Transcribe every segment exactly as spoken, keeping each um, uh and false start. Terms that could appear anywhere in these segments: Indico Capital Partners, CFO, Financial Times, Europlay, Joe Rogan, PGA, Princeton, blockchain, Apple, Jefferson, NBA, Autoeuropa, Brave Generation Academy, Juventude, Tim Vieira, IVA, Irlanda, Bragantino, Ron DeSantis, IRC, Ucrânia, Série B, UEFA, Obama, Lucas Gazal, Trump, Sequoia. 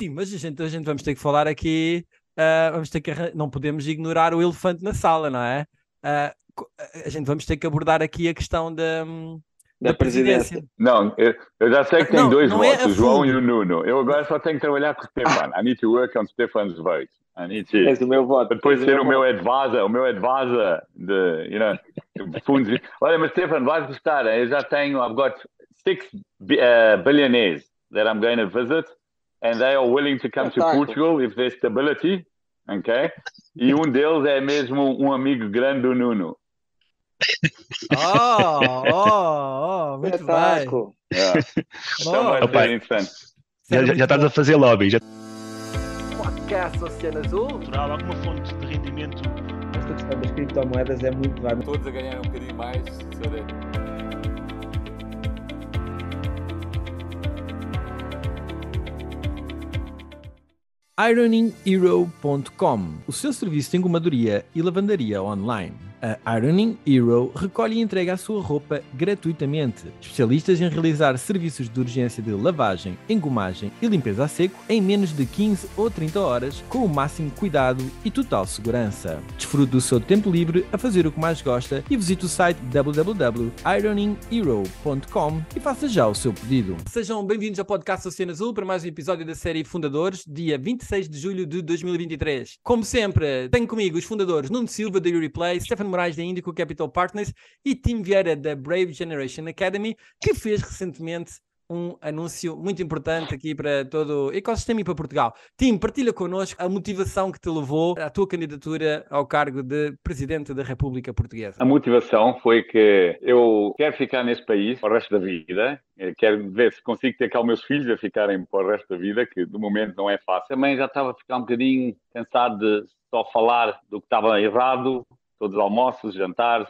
Sim, mas a gente, a gente vamos ter que falar aqui, uh, vamos ter que arran... não podemos ignorar o elefante na sala, não é? Uh, a gente vamos ter que abordar aqui a questão da... Da presidência. Não, eu já sei que tem não, dois não votos, é o João e o Nuno. Eu agora só tenho que trabalhar com o Stefan. I need to work on Stefan's vote. I need to... Esse é o meu voto. Depois ser o meu advisor, o meu advisor de, you know, fundos. Olha, mas Stefan, vais gostar. Eu já tenho, I've got six uh, billionaires that I'm going to visit and they are willing to come to Portugal if there's stability, ok? E um deles é mesmo um amigo grande do Nuno. Oh, oh, oh, muito bem. Yeah. Então vai Opa, já, já, já estás a fazer lobby. Já... Podcast Oceano Azul. Natural, alguma fonte de rendimento. Esta questão das criptomoedas é muito válida. Todos a ganhar um bocadinho mais. ironing hero ponto com. O seu serviço de engomadoria e lavandaria online. A Ironing Hero recolhe e entrega a sua roupa gratuitamente. Especialistas em realizar serviços de urgência de lavagem, engomagem e limpeza a seco em menos de quinze ou trinta horas, com o máximo cuidado e total segurança. Desfrute do seu tempo livre a fazer o que mais gosta e visite o site w w w ponto ironing hero ponto com e faça já o seu pedido. Sejam bem-vindos ao podcast Oceano Azul para mais um episódio da série Fundadores, dia vinte e seis de julho de dois mil e vinte e três. Como sempre, tenho comigo os fundadores Nuno Silva da Europlay, Stefan Morais da Indico Capital Partners e Tim Vieira da Brave Generation Academy, que fez recentemente um anúncio muito importante aqui para todo o ecossistema e para Portugal. Tim, partilha connosco a motivação que te levou à tua candidatura ao cargo de Presidente da República Portuguesa. A motivação foi que eu quero ficar neste país para o resto da vida, eu quero ver se consigo ter cá os meus filhos a ficarem para o resto da vida, que de momento não é fácil. Também já estava a ficar um bocadinho cansado de só falar do que estava errado, todos os almoços, jantares,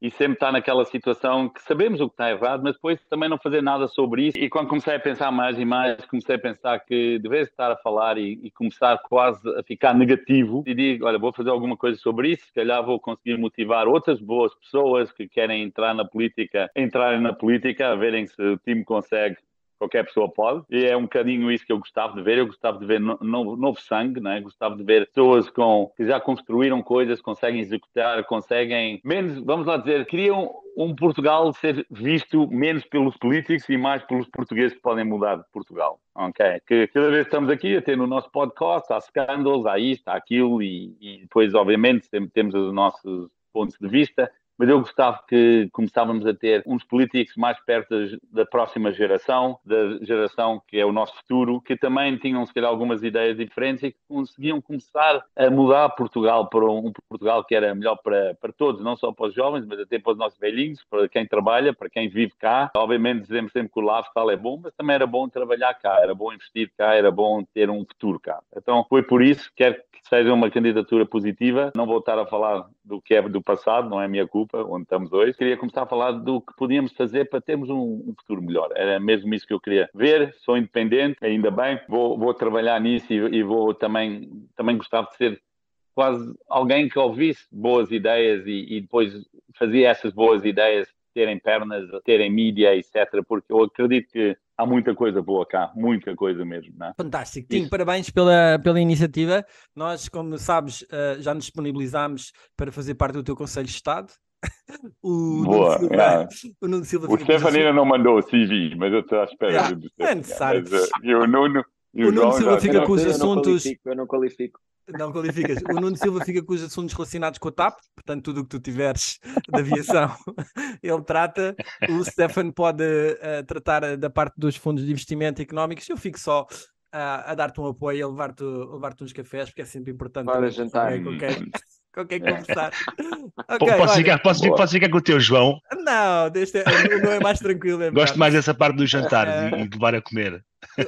e sempre está naquela situação que sabemos o que está errado, mas depois também não fazer nada sobre isso. E quando comecei a pensar mais e mais, comecei a pensar que devia estar a falar e, e começar quase a ficar negativo. E digo, olha, vou fazer alguma coisa sobre isso, se calhar vou conseguir motivar outras boas pessoas que querem entrar na política, entrarem na política, a verem se o time consegue. Qualquer pessoa pode, e é um bocadinho isso que eu gostava de ver, eu gostava de ver no, no, novo sangue, né? Gostava de ver pessoas com, que já construíram coisas, conseguem executar, conseguem, menos, vamos lá dizer, criam um Portugal ser visto menos pelos políticos e mais pelos portugueses que podem mudar de Portugal, ok? Que cada vez estamos aqui a ter no nosso podcast, há escândalos, há isto, há aquilo, e, e depois, obviamente, temos os nossos pontos de vista. Mas eu gostava que começávamos a ter uns políticos mais perto da próxima geração, da geração que é o nosso futuro, que também tinham, se calhar, algumas ideias diferentes e que conseguiam começar a mudar Portugal para um Portugal que era melhor para, para todos, não só para os jovens, mas até para os nossos velhinhos, para quem trabalha, para quem vive cá. Obviamente, dizemos sempre que o lifestyle é bom, mas também era bom trabalhar cá, era bom investir cá, era bom ter um futuro cá. Então, foi por isso que quero que seja uma candidatura positiva. Não voltar a falar do que é do passado, não é a minha culpa. Onde estamos hoje, queria começar a falar do que podíamos fazer para termos um, um futuro melhor. Era mesmo isso que eu queria ver. Sou independente, ainda bem, vou, vou trabalhar nisso e, e vou também, também gostava de ser quase alguém que ouvisse boas ideias e, e depois fazia essas boas ideias terem pernas, terem mídia, etcétera. Porque eu acredito que há muita coisa boa cá, muita coisa mesmo, não é? Fantástico. Tim, parabéns pela, pela iniciativa. Nós, como sabes, já nos disponibilizámos para fazer parte do teu Conselho de Estado. O Boa, Nuno Silva, o Nuno Silva o Stefan ainda não mandou o C V, mas eu estou à espera yeah, do é necessário. Mas, uh, e o Nuno, e o o Nuno Silva fica com os assuntos. Eu não qualifico. Não qualificas. O Nuno Silva fica com os assuntos relacionados com a T A P, portanto, tudo o que tu tiveres de aviação, ele trata. O Stefan pode uh, tratar da parte dos fundos de investimento económicos. Eu fico só a, a dar-te um apoio e a levar-te, levar-te uns cafés, porque é sempre importante. Para jantar. Okay. Com quem conversar. Okay, posso, ficar, posso, posso ficar com o teu João? Não, deste é, não é mais tranquilo. É Gosto mais dessa parte dos jantares e de levar a comer.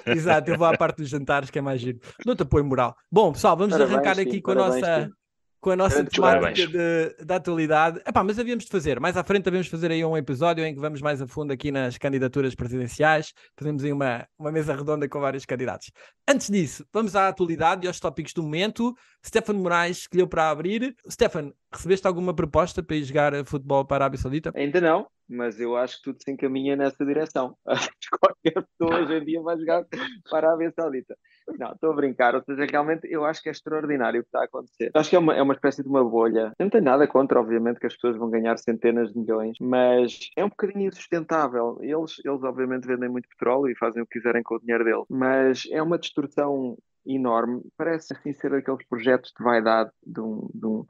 Exato, eu vou à parte dos jantares, que é mais giro. Dou-te apoio moral. Bom, pessoal, vamos parabéns, arrancar aqui sim, com, parabéns, a nossa, com a nossa temática de, da atualidade. Epá, mas havíamos de fazer, mais à frente havíamos de fazer aí um episódio em que vamos mais a fundo aqui nas candidaturas presidenciais. Fazemos aí uma, uma mesa redonda com vários candidatos. Antes disso, vamos à atualidade e aos tópicos do momento. Stefan Morais escolheu para abrir. Stefan, recebeste alguma proposta para ir jogar futebol para a Arábia Saudita? Ainda não, mas eu acho que tudo se encaminha nessa direção. Qualquer pessoa hoje em dia vai jogar para a Arábia Saudita. Não, estou a brincar. Ou seja, realmente eu acho que é extraordinário o que está a acontecer. Acho que é uma, é uma espécie de uma bolha. Eu não tenho nada contra, obviamente, que as pessoas vão ganhar centenas de milhões, mas é um bocadinho insustentável. Eles, eles obviamente, vendem muito petróleo e fazem o que quiserem com o dinheiro deles, mas é uma destruição enorme. Parece, assim, ser aqueles projetos de vaidade de um... De um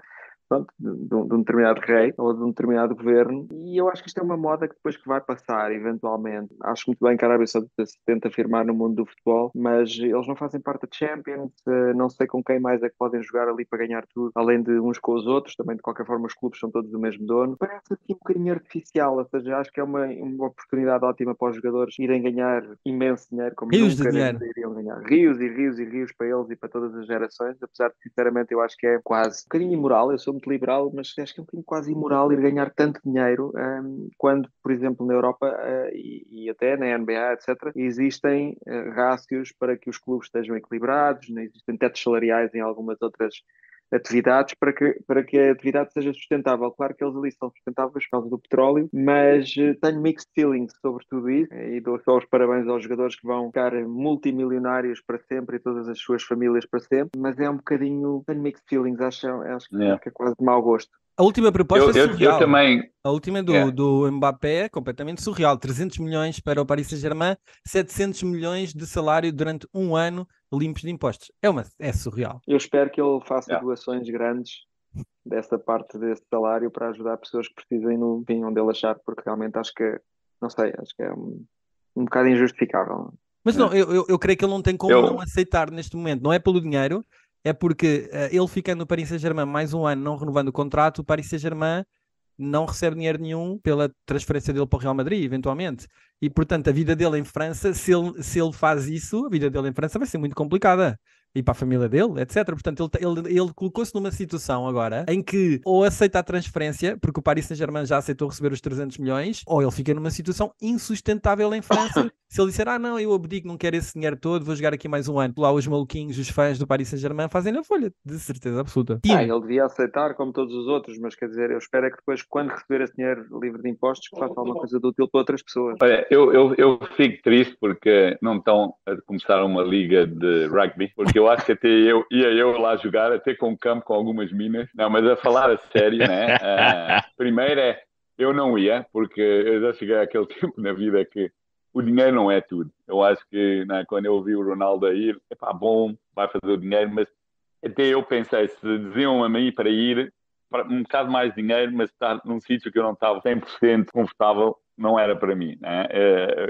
Pronto, de, de, de um determinado rei ou de um determinado governo, e eu acho que isto é uma moda que depois que vai passar, eventualmente. Acho muito bem que a Arábia Saudita se tenta afirmar no mundo do futebol, mas eles não fazem parte da Champions, não sei com quem mais é que podem jogar ali para ganhar tudo, além de uns com os outros, também de qualquer forma os clubes são todos do mesmo dono. Parece assim um bocadinho artificial, ou seja, acho que é uma, uma oportunidade ótima para os jogadores irem ganhar imenso dinheiro, como rios nunca de dinheiro. Iriam ganhar. Rios e rios e rios para eles e para todas as gerações, apesar de, sinceramente, eu acho que é quase um bocadinho imoral. Eu sou muito liberal, mas acho que é um bocadinho quase imoral ir ganhar tanto dinheiro um, quando, por exemplo, na Europa uh, e, e até na N B A, etcétera, existem uh, rácios para que os clubes estejam equilibrados, né? Existem tetos salariais em algumas outras atividades para que, para que a atividade seja sustentável. Claro que eles ali são sustentáveis por causa do petróleo, mas tenho mixed feelings sobre tudo isso e dou só os parabéns aos jogadores que vão ficar multimilionários para sempre e todas as suas famílias para sempre, mas é um bocadinho, tenho mixed feelings, acho, acho que yeah. é quase de mau gosto. A última proposta eu, eu, é surreal. Eu também... A última do, yeah. do Mbappé é completamente surreal. trezentos milhões para o Paris Saint-Germain, setecentos milhões de salário durante um ano limpos de impostos. É, uma, é surreal. Eu espero que ele faça yeah. doações grandes dessa parte desse salário para ajudar pessoas que precisem no fim onde ele achar, porque realmente acho que, não sei, acho que é um, um bocado injustificável. Mas não, é. eu, eu, eu creio que ele não tem como eu... não aceitar neste momento. Não é pelo dinheiro, é porque uh, ele ficando no Paris Saint-Germain mais um ano, não renovando o contrato, o Paris Saint-Germain não recebe dinheiro nenhum pela transferência dele para o Real Madrid, eventualmente. E, portanto, a vida dele em França, se ele, se ele faz isso, a vida dele em França vai ser muito complicada. E para a família dele, etcétera. Portanto, ele, ele, ele colocou-se numa situação agora em que ou aceita a transferência, porque o Paris Saint-Germain já aceitou receber os trezentos milhões, ou ele fica numa situação insustentável em França. Se ele disser, ah não, eu abdico, não quero esse dinheiro todo, vou jogar aqui mais um ano. Lá os maluquinhos, os fãs do Paris Saint-Germain fazem a folha, de certeza absoluta. E... Ah, ele devia aceitar como todos os outros, mas quer dizer, eu espero é que depois, quando receber esse dinheiro livre de impostos, que faça alguma coisa de útil para outras pessoas. Olha, eu, eu, eu fico triste porque não estão a começar uma liga de rugby, porque eu Eu acho que até eu ia eu lá jogar, até com o campo, com algumas minas. Não, mas a falar a sério, né? Ah, primeiro é, eu não ia, porque eu já cheguei àquele tempo na vida que o dinheiro não é tudo. Eu acho que né, quando eu ouvi o Ronaldo a ir, é pá, bom, vai fazer o dinheiro, mas até eu pensei, se diziam a mim para ir, para um bocado mais dinheiro, mas estar num sítio que eu não estava cem por cento confortável, não era para mim, né?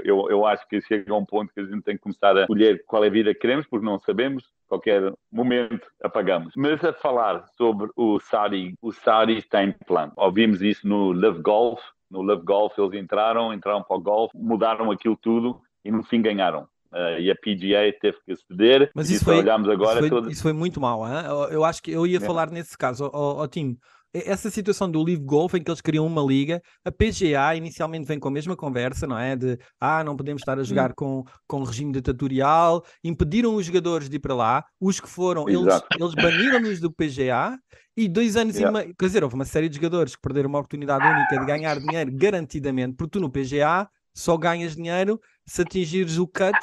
eu, eu acho que chega a um ponto que a gente tem que começar a escolher qual é a vida que queremos, porque não sabemos, qualquer momento apagamos. Mas a falar sobre o Sari, o Sari tem plano. Ouvimos isso no L I V Golf, no L I V Golf eles entraram, entraram para o golf, mudaram aquilo tudo e no fim ganharam. Uh, e a P G A teve que ceder. Mas isso, isso, foi, agora isso, foi, todo... isso foi muito mal, hein? Eu acho que eu ia é. falar nesse caso, ó, ó, Tim. Essa situação do L I V Golf em que eles criam uma liga, a P G A inicialmente vem com a mesma conversa, não é? De, ah, não podemos estar a jogar com, com regime ditatorial, impediram os jogadores de ir para lá, os que foram, eles, eles baniram-nos do P G A e dois anos yeah. e meio, quer dizer, houve uma série de jogadores que perderam uma oportunidade única de ganhar dinheiro garantidamente, porque tu no P G A só ganhas dinheiro se atingires o cut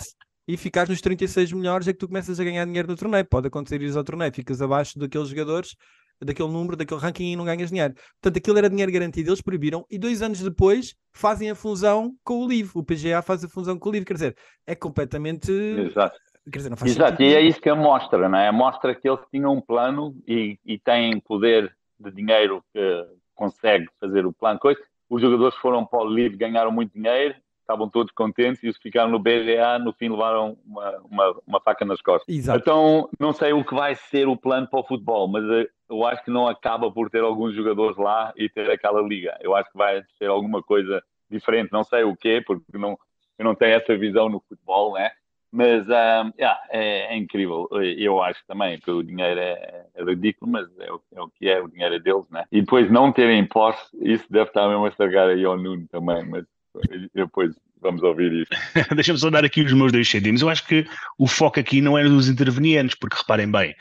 e ficares nos trinta e seis melhores é que tu começas a ganhar dinheiro no torneio. Pode acontecer ires ao torneio, ficas abaixo daqueles jogadores, daquele número, daquele ranking e não ganhas dinheiro. Portanto, aquilo era dinheiro garantido, eles proibiram e dois anos depois fazem a fusão com o L I V. O P G A faz a fusão com o L I V. Quer dizer, é completamente... Exato. Quer dizer, não faz Exato. Sentido. E é isso que a mostra, não é? A mostra que eles tinham um plano e, e têm poder de dinheiro que consegue fazer o plano. Coisa. Os jogadores foram para o L I V, ganharam muito dinheiro, estavam todos contentes e os que ficaram no B G A no fim levaram uma, uma, uma faca nas costas. Exato. Então, não sei o que vai ser o plano para o futebol, mas eu acho que não acaba por ter alguns jogadores lá e ter aquela liga. Eu acho que vai ser alguma coisa diferente, não sei o quê, porque não, eu não tenho essa visão no futebol, né? Mas um, yeah, é, é incrível. Eu acho também que o dinheiro é, é ridículo, mas é o, é o que é, o dinheiro é deles, né? E depois não terem impostos, isso deve estar mesmo a estragar aí ao Nuno também, mas depois vamos ouvir isso. Deixa-me só dar aqui os meus dois cêntimos. Eu acho que o foco aqui não é nos intervenientes, porque reparem bem,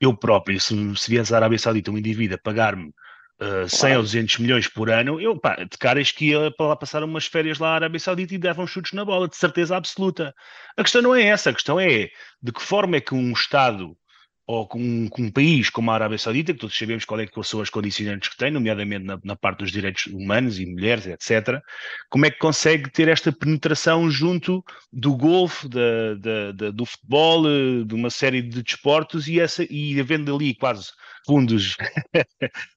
eu próprio, se, se viesse à Arábia Saudita um indivíduo a pagar-me Uh, cem claro. Ou duzentos milhões por ano, eu, pá, de caras que ia para lá passar umas férias lá à Arábia Saudita e davam chutes na bola, de certeza absoluta. A questão não é essa, a questão é de que forma é que um Estado ou com um, um país como a Arábia Saudita, que todos sabemos qual é que são as condicionantes que tem, nomeadamente na, na parte dos direitos humanos e mulheres, etcétera, como é que consegue ter esta penetração junto do golfe, da, da, da, do futebol, de uma série de desportos e, essa, e havendo ali quase... fundos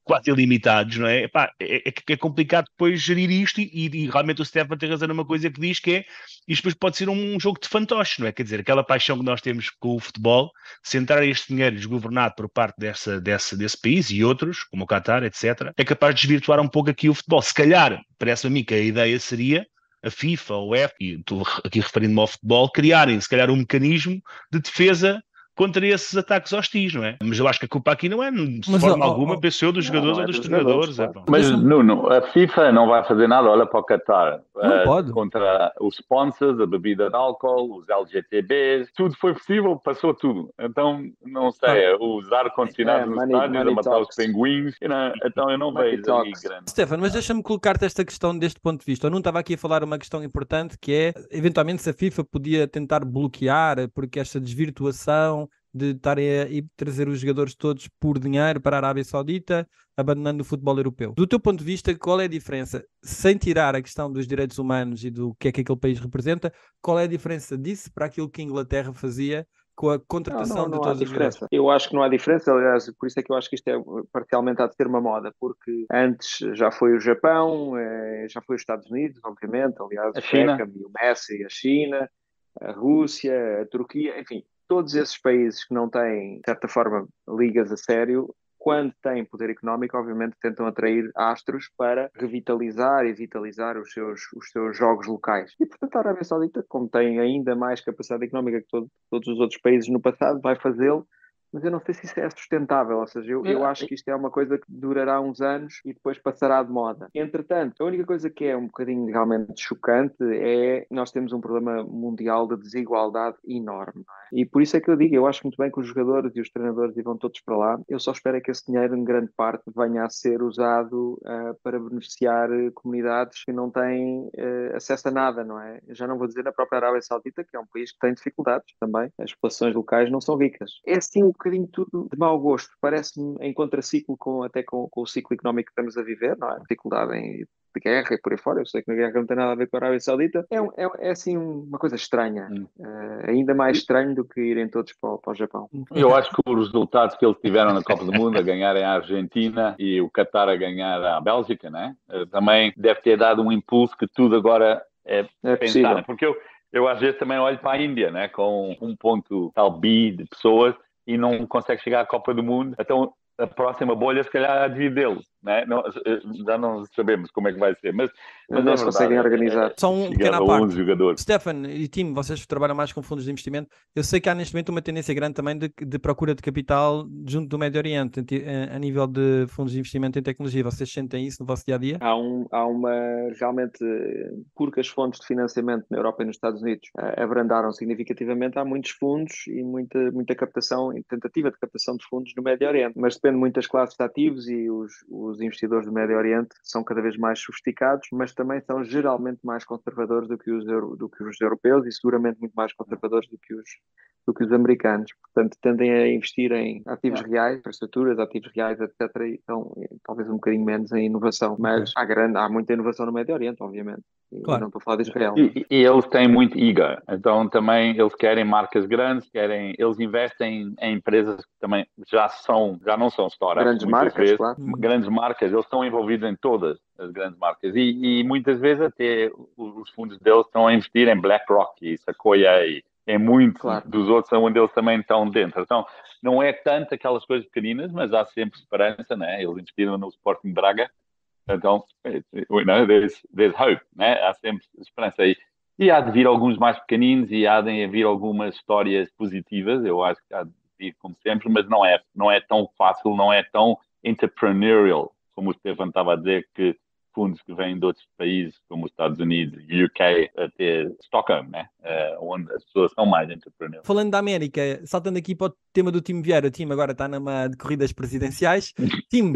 quase ilimitados, não é? Epá, é, é, é complicado depois gerir isto e, e, e realmente o Stefan tem razão numa coisa que diz que é, isto depois pode ser um, um jogo de fantoches, não é? Quer dizer, aquela paixão que nós temos com o futebol, se entrar este dinheiro desgovernado por parte dessa, dessa, desse país e outros, como o Qatar, etcétera, é capaz de desvirtuar um pouco aqui o futebol. Se calhar, parece-me a mim que a ideia seria... a FIFA, a UEFA, e estou aqui referindo-me ao futebol, criarem, se calhar, um mecanismo de defesa contra esses ataques hostis, não é? Mas eu acho que a culpa aqui não é, de mas, forma ó, alguma, ó, pensou dos jogadores não, ou dos, dos treinadores. Jogadores, é. Mas, Nuno, a FIFA não vai fazer nada, olha para o Qatar. Não uh, pode. Contra os sponsors, a bebida de álcool, os L G B T Bs, tudo foi possível, passou tudo. Então, não sei, os ar-condicionados é, nos estádios, a matar os pinguins, não, então eu não money vejo talks. Aí grande. Stefan, mas deixa-me colocar-te esta questão deste ponto de vista. Eu não estava aqui a falar uma questão importante que é, eventualmente, se a FIFA podia tentar bloquear, porque esta desvirtuação de estarem a e trazer os jogadores todos por dinheiro para a Arábia Saudita, abandonando o futebol europeu. Do teu ponto de vista, qual é a diferença? Sem tirar a questão dos direitos humanos e do que é que aquele país representa, qual é a diferença disso para aquilo que a Inglaterra fazia com a contratação não, não, não de todas as diferenças? Eu acho que não há diferença, aliás, por isso é que eu acho que isto é parcialmente há de ser uma moda, porque antes já foi o Japão, já foi os Estados Unidos, obviamente, aliás, a China, o, o Messi, a China, a Rússia, a Turquia, enfim. Todos esses países que não têm, de certa forma, ligas a sério, quando têm poder económico, obviamente tentam atrair astros para revitalizar e vitalizar os seus, os seus jogos locais. E, portanto, a Arábia Saudita, como tem ainda mais capacidade económica que todo, todos os outros países no passado, vai fazê-lo. Mas eu não sei se isso é sustentável, ou seja, eu, eu acho que isto é uma coisa que durará uns anos e depois passará de moda. Entretanto, a única coisa que é um bocadinho realmente chocante é que nós temos um problema mundial de desigualdade enorme. E por isso é que eu digo, eu acho muito bem que os jogadores e os treinadores vão todos para lá, eu só espero é que esse dinheiro, em grande parte, venha a ser usado uh, para beneficiar comunidades que não têm uh, acesso a nada, não é? Eu já não vou dizer na própria Arábia Saudita, que é um país que tem dificuldades também, as populações locais não são ricas. É assim um bocadinho tudo de mau gosto, parece-me em contraciclo com, até com, com o ciclo económico que estamos a viver, não é? Dificuldade em de guerra e por aí fora, eu sei que na guerra não tem nada a ver com a Arábia Saudita, é, é, é assim uma coisa estranha, hum. uh, ainda mais estranho do que irem todos para, para o Japão. Eu acho que os resultados que eles tiveram na Copa do Mundo, a ganharem a Argentina e o Qatar a ganhar a Bélgica, né? uh, também deve ter dado um impulso que tudo agora é, é pensar, porque eu, eu às vezes também olho para a Índia, né? Com um ponto tal bi de pessoas e não consegue chegar à Copa do Mundo, então a próxima bolha se calhar dividê-lo, né? Não, já não sabemos como é que vai ser, mas, mas não é conseguem organizar. Só um pequeno à parte, Stefan e Tim, vocês trabalham mais com fundos de investimento, eu sei que há neste momento uma tendência grande também de, de procura de capital junto do Médio Oriente, a, a nível de fundos de investimento em tecnologia, vocês sentem isso no vosso dia-a-dia? Há, um, há uma, realmente, porque as fontes de financiamento na Europa e nos Estados Unidos abrandaram significativamente, há muitos fundos e muita, muita captação, tentativa de captação de fundos no Médio Oriente, mas depende de muitas classes de ativos e os, os investidores do Médio Oriente são cada vez mais sofisticados, mas também são geralmente mais conservadores do que os, euro, do que os europeus e seguramente muito mais conservadores do que os, do que os americanos. Portanto, tendem a investir em ativos é. reais, infraestruturas, ativos reais, etcétera. E então, talvez um bocadinho menos em inovação. Mas há, grande, há muita inovação no Médio Oriente, obviamente. Claro. Eu não estou a falar de Israel. E, e eles têm muito I G A, então também eles querem marcas grandes, querem, eles investem em empresas que também já são, já não são startups. Grandes marcas, vezes, claro. Grandes marcas, eles estão envolvidos em todas as grandes marcas e, e muitas vezes até os fundos deles estão a investir em BlackRock e Sequoia e em muitos claro. Dos outros onde eles também estão dentro. Então, não é tanto aquelas coisas pequeninas, mas há sempre esperança, né? Eles investiram no Sporting Braga. Então, you know, there's, there's hope, né? Há sempre esperança aí. E há de vir alguns mais pequeninos e há de vir algumas histórias positivas, eu acho que há de vir como sempre, mas não é, não é tão fácil, não é tão entrepreneurial, como o Stefan estava a dizer, que fundos que vêm de outros países, como os Estados Unidos e o U K, até Stockholm, né? Uh, onde as pessoas são mais entrepreneurs. Falando da América, saltando aqui para o tema do Tim Vieira, o Tim agora está numa de corridas presidenciais. Tim,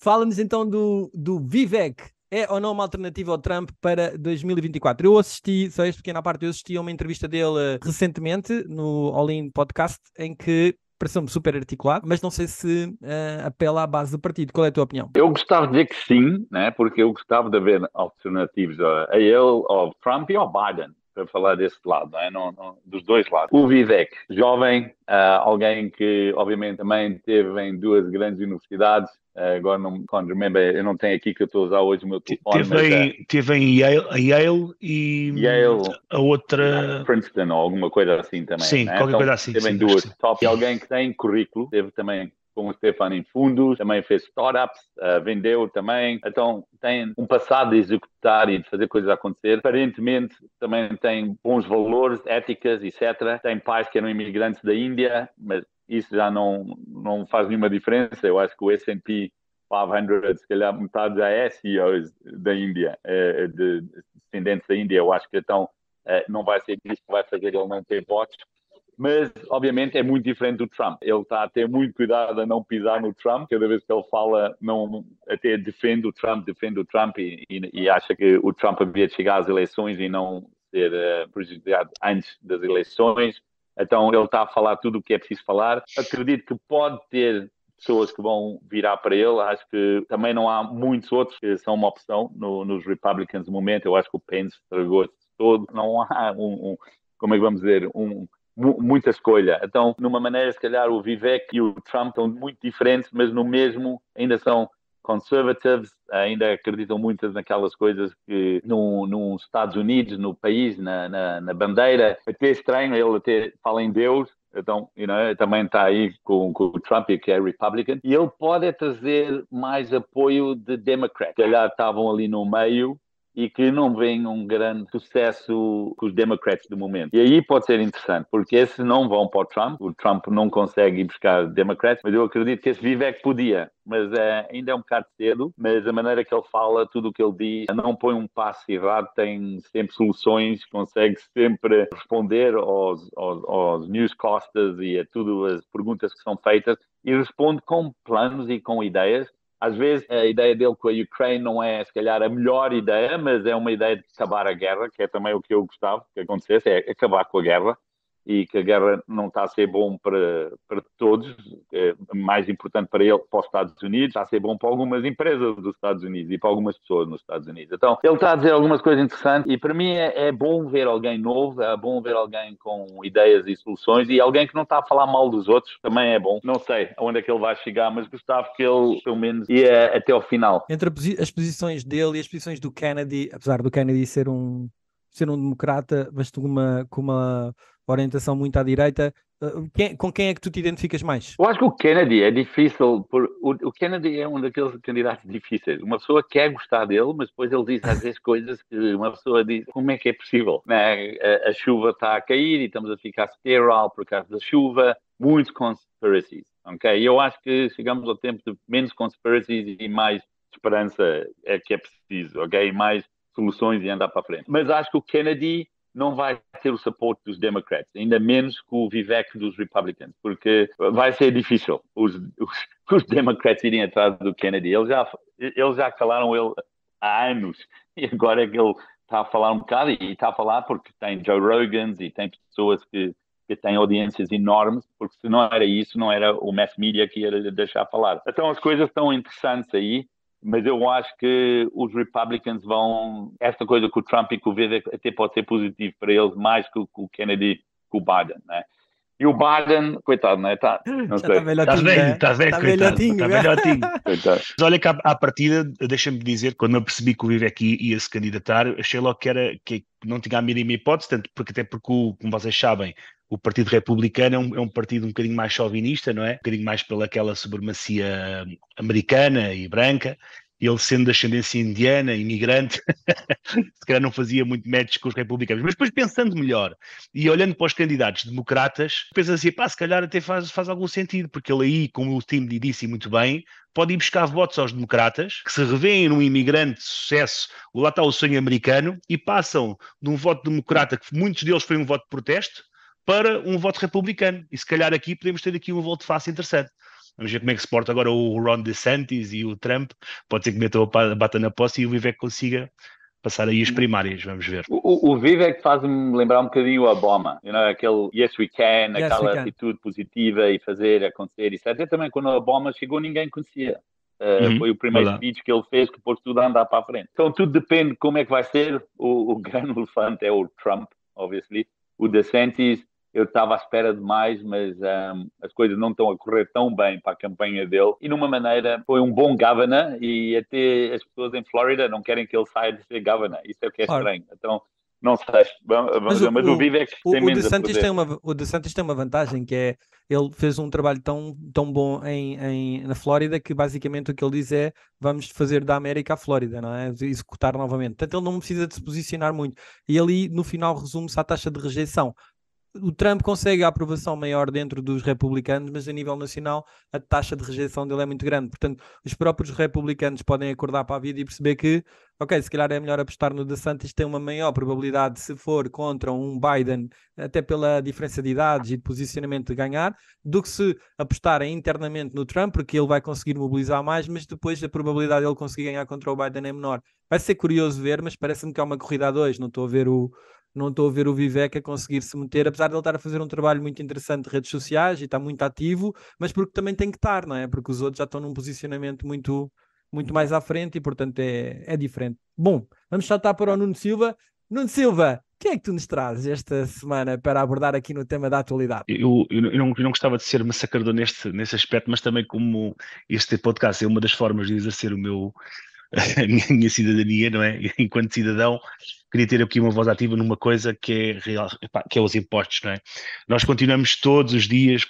fala-nos então do, do Vivek. É ou não uma alternativa ao Trump para dois mil e vinte e quatro? Eu assisti, só este pequeno à parte, eu assisti a uma entrevista dele recentemente no All-In Podcast, em que pareceu-me super articulado, mas não sei se uh, apela à base do partido. Qual é a tua opinião? Eu gostava de dizer que sim, né? Porque eu gostava de haver alternativas a ele, ao Trump e ao Biden, para falar desse lado, né? não, não, dos dois lados. O Vivek, jovem, uh, alguém que obviamente também teve em duas grandes universidades. Uh, agora não lembro, eu não tenho aqui que eu estou a usar hoje o meu telefone. Teve, mas, em, uh, teve em Yale, Yale e Yale, a outra... Uh, Princeton ou alguma coisa assim também. Sim, né? qualquer então, coisa assim. Teve sim, em duas sim. top. E alguém que tem currículo, teve também com o Stefan em fundos, também fez startups, uh, vendeu também. Então tem um passado de executar e de fazer coisas acontecer. Aparentemente também tem bons valores, éticas, etcétera. Tem pais que eram imigrantes da Índia, mas isso já não, não faz nenhuma diferença. Eu acho que o S and P five hundred, se calhar metade já é C E Os da Índia, de descendentes da Índia. Eu acho que então não vai ser isso que vai fazer ele não ter votos. Mas, obviamente, é muito diferente do Trump. Ele está a ter muito cuidado a não pisar no Trump. Cada vez que ele fala, não, até defende o Trump, defende o Trump e, e, e acha que o Trump havia de chegar às eleições e não ser uh, prejudicado antes das eleições. Então, ele está a falar tudo o que é preciso falar. Acredito que pode ter pessoas que vão virar para ele. Acho que também não há muitos outros que são uma opção no, nos Republicans no momento. Eu acho que o Pence estragou-se todo. Não há um, um, como é que vamos dizer, um, m- muita escolha. Então, numa maneira, se calhar, o Vivek e o Trump estão muito diferentes, mas no mesmo ainda são conservatives, ainda acreditam muitas naquelas coisas que nos no Estados Unidos, no país, na, na, na bandeira. Até estranho, ele até fala em Deus, então you know, também está aí com, com o Trump, que é Republican, e ele pode trazer mais apoio de Democrats, que já estavam ali no meio e que não vem um grande sucesso com os Democrats do momento. E aí pode ser interessante, porque esses não vão para o Trump, o Trump não consegue ir buscar Democrats, mas eu acredito que esse Vivek podia, mas é, ainda é um bocado cedo, mas a maneira que ele fala, tudo o que ele diz, não põe um passo errado, tem sempre soluções, consegue sempre responder aos, aos, aos newscasters e a todas as perguntas que são feitas, e responde com planos e com ideias. Às vezes, a ideia dele com a Ucrânia não é, se calhar, a melhor ideia, mas é uma ideia de acabar a guerra, que é também o que eu gostava que acontecesse, é acabar com a guerra, e que a guerra não está a ser bom para, para todos, é mais importante para ele, para os Estados Unidos, está a ser bom para algumas empresas dos Estados Unidos e para algumas pessoas nos Estados Unidos. Então, ele está a dizer algumas coisas interessantes, e para mim é, é bom ver alguém novo, é bom ver alguém com ideias e soluções, e alguém que não está a falar mal dos outros também é bom. Não sei aonde é que ele vai chegar, mas gostava que ele, pelo menos, ia até ao final. Entre as posições dele e as posições do Kennedy, apesar do Kennedy ser um, ser um democrata, mas com uma... Com uma... orientação muito à direita, quem, com quem é que tu te identificas mais? Eu acho que o Kennedy é difícil, por, o, o Kennedy é um daqueles candidatos difíceis. Uma pessoa quer gostar dele, mas depois ele diz às vezes coisas que uma pessoa diz, como é que é possível? Né? A, a chuva está a cair e estamos a ficar sterile por causa da chuva, muitos conspiracies, ok? E eu acho que chegamos ao tempo de menos conspiracies e mais esperança é que é preciso, ok? E mais soluções e andar para a frente. Mas acho que o Kennedy não vai ter o suporte dos Democrats, ainda menos que o Vivek dos Republicans, porque vai ser difícil os, os, os Democrats irem atrás do Kennedy. Eles já, eles já calaram ele há anos e agora é que ele está a falar um bocado e está a falar porque tem Joe Rogans e tem pessoas que, que têm audiências enormes, porque se não era isso, não era o mass media que ia deixar falar. Então as coisas estão interessantes aí. Mas eu acho que os Republicans vão... Esta coisa com o Trump e com o Vivek até pode ser positivo para eles, mais que o Kennedy, com o Biden, né? E o Biden, coitado, né? Tá, não sei. Está melhotinho, né? Está velho, coitado. Está melhotinho. Mas olha que à, à partida, deixa-me dizer, quando eu percebi que o Vivek ia, ia se candidatar, achei logo que, era, que não tinha a mínima hipótese, tanto porque, até porque, o, como vocês sabem, o Partido Republicano é um, é um partido um bocadinho mais chauvinista, não é? Um bocadinho mais pelaquela supremacia americana e branca, ele sendo de ascendência indiana, imigrante, se calhar não fazia muito match com os republicanos. Mas depois, pensando melhor e olhando para os candidatos democratas, pensa assim, pá, se calhar até faz, faz algum sentido, porque ele aí, como o Tim disse muito bem, pode ir buscar votos aos democratas, que se revêem num imigrante de sucesso, lá está o sonho americano, e passam de um voto democrata, que muitos deles foi um voto de protesto, para um voto republicano. E se calhar aqui podemos ter aqui um voto fácil interessante. Vamos ver como é que se porta agora o Ron DeSantis e o Trump. Pode ser que metam a bata na posse e o Vivek consiga passar aí as primárias, vamos ver. O, o, o Vivek faz-me lembrar um bocadinho o Obama, you know, aquele yes we can, yes, aquela we can. Atitude positiva e fazer acontecer, isso até também quando o Obama chegou ninguém conhecia. Uh, uhum. Foi o primeiro Olá. Speech que ele fez que pôs tudo a andar para a frente. Então tudo depende de como é que vai ser. O, o grande elefante é o Trump, obviously. O DeSantis, eu estava à espera de mais, mas um, as coisas não estão a correr tão bem para a campanha dele. E, de uma maneira, foi um bom governor e até as pessoas em Flórida não querem que ele saia de ser governor. Isso é o que é estranho. Então, não sei. Vamos, mas ver. O, mas o Vivek tem o, menos o DeSantis a tem uma, O DeSantis tem uma vantagem, que é ele fez um trabalho tão, tão bom em, em, na Flórida que, basicamente, o que ele diz é vamos fazer da América a Flórida, não é? Executar novamente. Portanto, ele não precisa de se posicionar muito. E ali, no final, resume-se à taxa de rejeição. O Trump consegue a aprovação maior dentro dos republicanos, mas a nível nacional a taxa de rejeição dele é muito grande. Portanto, os próprios republicanos podem acordar para a vida e perceber que, ok, se calhar é melhor apostar no DeSantis, tem uma maior probabilidade, se for contra um Biden, até pela diferença de idades e de posicionamento, de ganhar, do que se apostarem internamente no Trump, porque ele vai conseguir mobilizar mais, mas depois a probabilidade de ele conseguir ganhar contra o Biden é menor. Vai ser curioso ver, mas parece-me que é uma corrida a dois, não estou a ver o... Não estou a ver o Vivek a conseguir se meter, apesar de ele estar a fazer um trabalho muito interessante de redes sociais e está muito ativo, mas porque também tem que estar, não é? Porque os outros já estão num posicionamento muito, muito mais à frente e, portanto, é, é diferente. Bom, vamos saltar para o Nuno Silva. Nuno Silva, o que é que tu nos trazes esta semana para abordar aqui no tema da atualidade? Eu, eu, eu, não, eu não gostava de ser massacrador neste, neste aspecto, mas também como este podcast é uma das formas de exercer o meu... a minha cidadania, não é? Enquanto cidadão, queria ter aqui uma voz ativa numa coisa que é, real, que é os impostos, não é? Nós continuamos todos os dias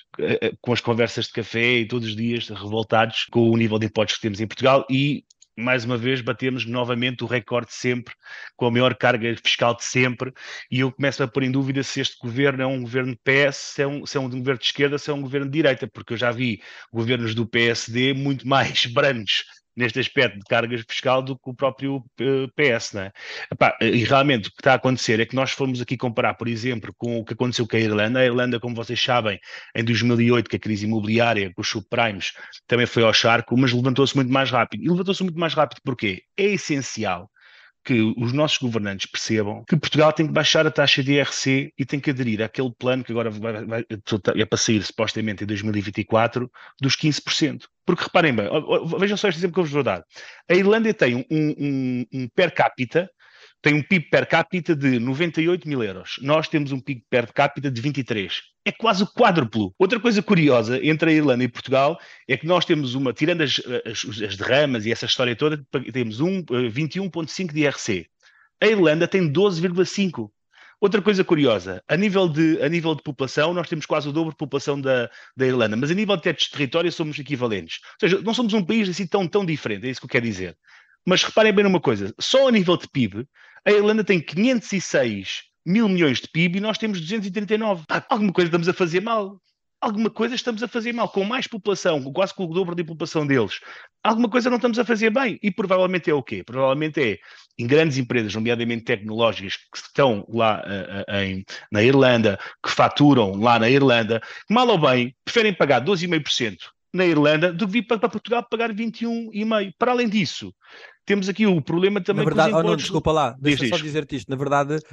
com as conversas de café e todos os dias revoltados com o nível de impostos que temos em Portugal e, mais uma vez, batemos novamente o recorde de sempre, com a maior carga fiscal de sempre, e eu começo a pôr em dúvida se este governo é um governo de P S, se é um, se é um governo de esquerda, se é um governo de direita, porque eu já vi governos do P S D muito mais brandos neste aspecto de cargas fiscal do que o próprio P S, não é? Epá, e realmente o que está a acontecer é que nós fomos aqui comparar, por exemplo, com o que aconteceu com a Irlanda. A Irlanda, como vocês sabem, em dois mil e oito, que a crise imobiliária, com os subprimes, também foi ao charco, mas levantou-se muito mais rápido. E levantou-se muito mais rápido porque é essencial que os nossos governantes percebam que Portugal tem que baixar a taxa de I R C e tem que aderir àquele plano que agora vai, vai, é para sair supostamente em dois mil e vinte e quatro dos quinze por cento. Porque reparem bem, vejam só este exemplo que eu vos vou dar. A Irlanda tem um, um, um per capita, tem um P I B per capita de noventa e oito mil euros. Nós temos um P I B per capita de vinte e três. É quase o quádruplo. Outra coisa curiosa entre a Irlanda e Portugal é que nós temos uma, tirando as, as, as derramas e essa história toda, temos um vinte e um vírgula cinco de I R C. A Irlanda tem doze vírgula cinco. Outra coisa curiosa, a nível, de, a nível de população, nós temos quase o dobro de população da, da Irlanda, mas a nível de território somos equivalentes. Ou seja, não somos um país assim tão, tão diferente, é isso que eu quero dizer. Mas reparem bem numa coisa, só a nível de P I B, a Irlanda tem quinhentos e seis mil milhões de P I B e nós temos duzentos e trinta e nove. Ah, alguma coisa estamos a fazer mal. Alguma coisa estamos a fazer mal, com mais população, quase com o dobro de população deles. Alguma coisa não estamos a fazer bem. E provavelmente é o quê? Provavelmente é em grandes empresas, nomeadamente tecnológicas, que estão lá uh, em, na Irlanda, que faturam lá na Irlanda, mal ou bem, preferem pagar doze vírgula cinco por cento na Irlanda do que vir para, para Portugal pagar vinte e um vírgula cinco por cento. Para além disso, temos aqui o problema também... Na verdade, com os oh, não, desculpa lá, deixa só dizer-te isto. Na verdade, uh,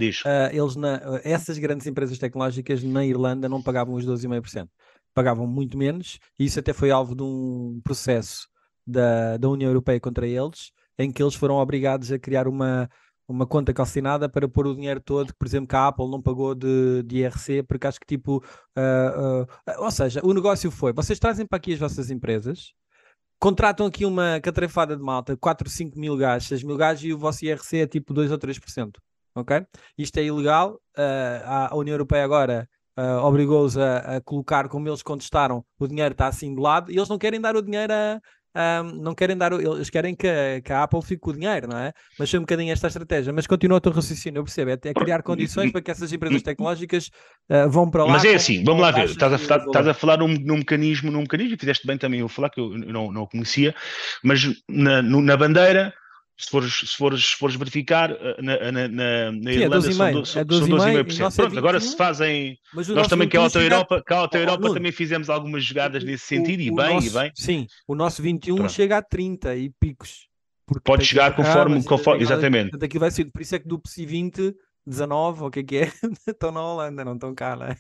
eles na, uh, essas grandes empresas tecnológicas na Irlanda não pagavam os doze vírgula cinco por cento. Pagavam muito menos, e isso até foi alvo de um processo da, da União Europeia contra eles, em que eles foram obrigados a criar uma, uma conta calcinada para pôr o dinheiro todo, por exemplo, que a Apple não pagou de, de I R C, porque acho que tipo... Uh, uh, ou seja, o negócio foi, vocês trazem para aqui as vossas empresas, contratam aqui uma catrefada de malta, quatro, cinco mil gajos, seis mil gajos, e o vosso I R C é tipo dois ou três por cento, ok? Isto é ilegal, uh, a União Europeia agora uh, obrigou-os a, a colocar, como eles contestaram, o dinheiro está assim de lado, e eles não querem dar o dinheiro a, um, não querem dar, eles querem que a, que a Apple fique com o dinheiro, não é? Mas foi um bocadinho esta estratégia. Mas continua o teu raciocínio, eu percebo, é, é criar condições para que essas empresas tecnológicas uh, vão para lá. Mas é assim, vamos lá ver, estás a, estás, estás a falar num, num mecanismo, num mecanismo, e fizeste bem também eu falar, que eu não, não conhecia, mas na, na bandeira... Se fores, se, fores, se fores verificar, na, na, na, na Sim, Irlanda são, são doze vírgula cinco por cento. Pronto, é agora se fazem... Mas nós também, que a Autoeuropa, que a Autoeuropa também fizemos algumas jogadas o, nesse sentido, o, e o bem, nosso, e bem. Sim, o nosso vinte e um Pronto. Chega a trinta e picos. Pode chegar conforme... conforme exatamente. Portanto, aquilo vai ser, por isso é que do P S I vinte, dezanove, o que é que é? Estão na Holanda, não estão cá, não é?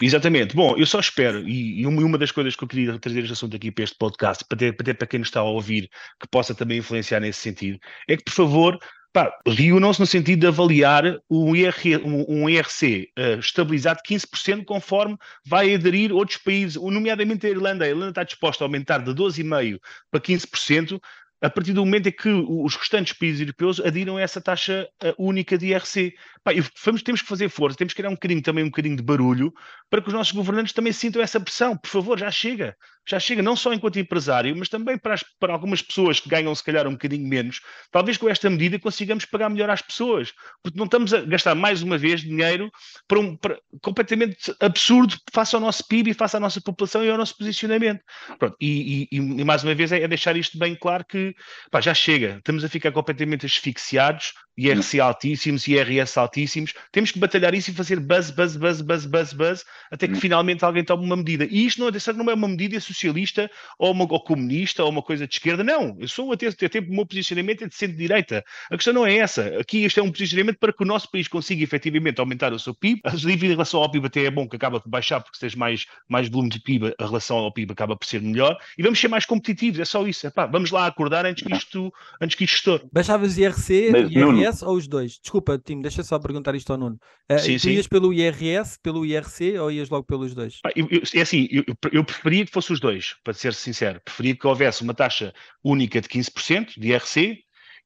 Exatamente. Bom, eu só espero, e, e uma das coisas que eu queria trazer este assunto aqui para este podcast, para ter, para ter para quem nos está a ouvir, que possa também influenciar nesse sentido, é que, por favor, pá, reúnam-se no sentido de avaliar um, I R, um, um I R C uh, estabilizado de quinze por cento conforme vai aderir outros países, nomeadamente a Irlanda. A Irlanda está disposta a aumentar de doze vírgula cinco por cento para quinze por cento, a partir do momento em que os restantes países europeus adiram a essa taxa única de I R C. Pá, vamos, temos que fazer força, temos que criar um bocadinho, também um bocadinho de barulho para que os nossos governantes também sintam essa pressão. Por favor, já chega. Já chega, não só enquanto empresário, mas também para, as, para algumas pessoas que ganham se calhar um bocadinho menos. Talvez com esta medida consigamos pagar melhor às pessoas. Porque não estamos a gastar mais uma vez dinheiro para um para, completamente absurdo face ao nosso P I B e face à nossa população e ao nosso posicionamento. Pronto, e, e, e mais uma vez é, é deixar isto bem claro que Pá, já chega, estamos a ficar completamente asfixiados, I R C altíssimos, I R S altíssimos, temos que batalhar isso e fazer buzz, buzz, buzz, buzz, buzz, buzz, até que finalmente alguém tome uma medida. E isto não é, não é uma medida socialista ou, uma, ou comunista ou uma coisa de esquerda, não. Eu sou até, até o meu posicionamento é de centro-direita. A questão não é essa. Aqui este é um posicionamento para que o nosso país consiga efetivamente aumentar o seu P I B. A dívida em relação ao P I B até é bom que acaba por baixar, porque se tens mais, mais volume de P I B, a relação ao P I B acaba por ser melhor. E vamos ser mais competitivos, é só isso. Epá, vamos lá acordar antes que isto, antes que isto estoure. Baixavas I R C, mas, I R S Nuno, ou os dois? Desculpa, Tim, deixa só perguntar isto ao Nuno. Uh, sim, tu sim. Ias pelo I R S, pelo I R C ou ias logo pelos dois? Ah, eu, eu, é assim, eu, eu preferia que fosse os dois, para ser sincero. Preferia que houvesse uma taxa única de quinze por cento de I R C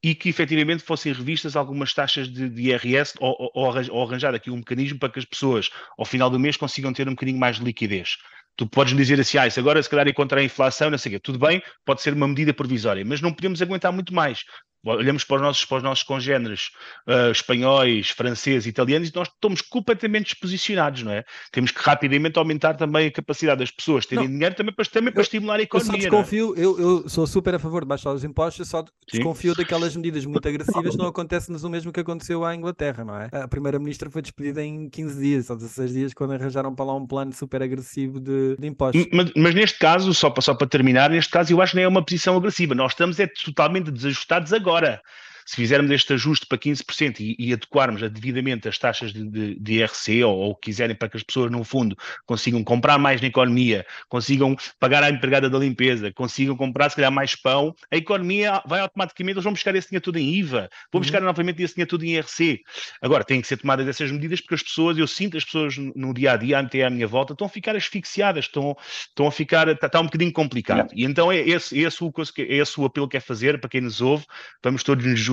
e que efetivamente fossem revistas algumas taxas de, de I R S ou, ou, ou, arranjar, ou arranjar aqui um mecanismo para que as pessoas ao final do mês consigam ter um bocadinho mais de liquidez. Tu podes dizer assim, ah, isso agora se calhar encontrar a inflação, não sei o quê. Tudo bem, pode ser uma medida provisória, mas não podemos aguentar muito mais. Olhamos para os nossos, para os nossos congéneres uh, espanhóis, franceses, italianos, e nós estamos completamente desposicionados, não é? Temos que rapidamente aumentar também a capacidade das pessoas terem não. dinheiro também para, também para eu, estimular a economia. Eu só desconfio, é? eu, eu sou super a favor de baixar os impostos, só desconfio Sim. daquelas medidas muito agressivas, não acontece-nos o mesmo que aconteceu à Inglaterra, não é? A primeira-ministra foi despedida em quinze dias, ou dezasseis dias, quando arranjaram para lá um plano super agressivo de, de impostos. Mas, mas neste caso, só para, só para terminar, neste caso eu acho que não é uma posição agressiva, nós estamos é totalmente desajustados agora. Agora, se fizermos este ajuste para quinze por cento e, e adequarmos devidamente as taxas de, de, de I R C ou, ou o que quiserem para que as pessoas, no fundo, consigam comprar mais na economia, consigam pagar à empregada da limpeza, consigam comprar, se calhar, mais pão, a economia vai automaticamente, eles vão buscar esse dinheiro tudo em I V A, vão buscar uhum. novamente esse dinheiro tudo em I R C. Agora, têm que ser tomadas essas medidas porque as pessoas, eu sinto as pessoas no dia-a-dia, até à minha volta, estão a ficar asfixiadas, estão, estão a ficar, está, está um bocadinho complicado. Não. E então é esse, é, esse o, é esse o apelo que é fazer para quem nos ouve, vamos todos nos juntar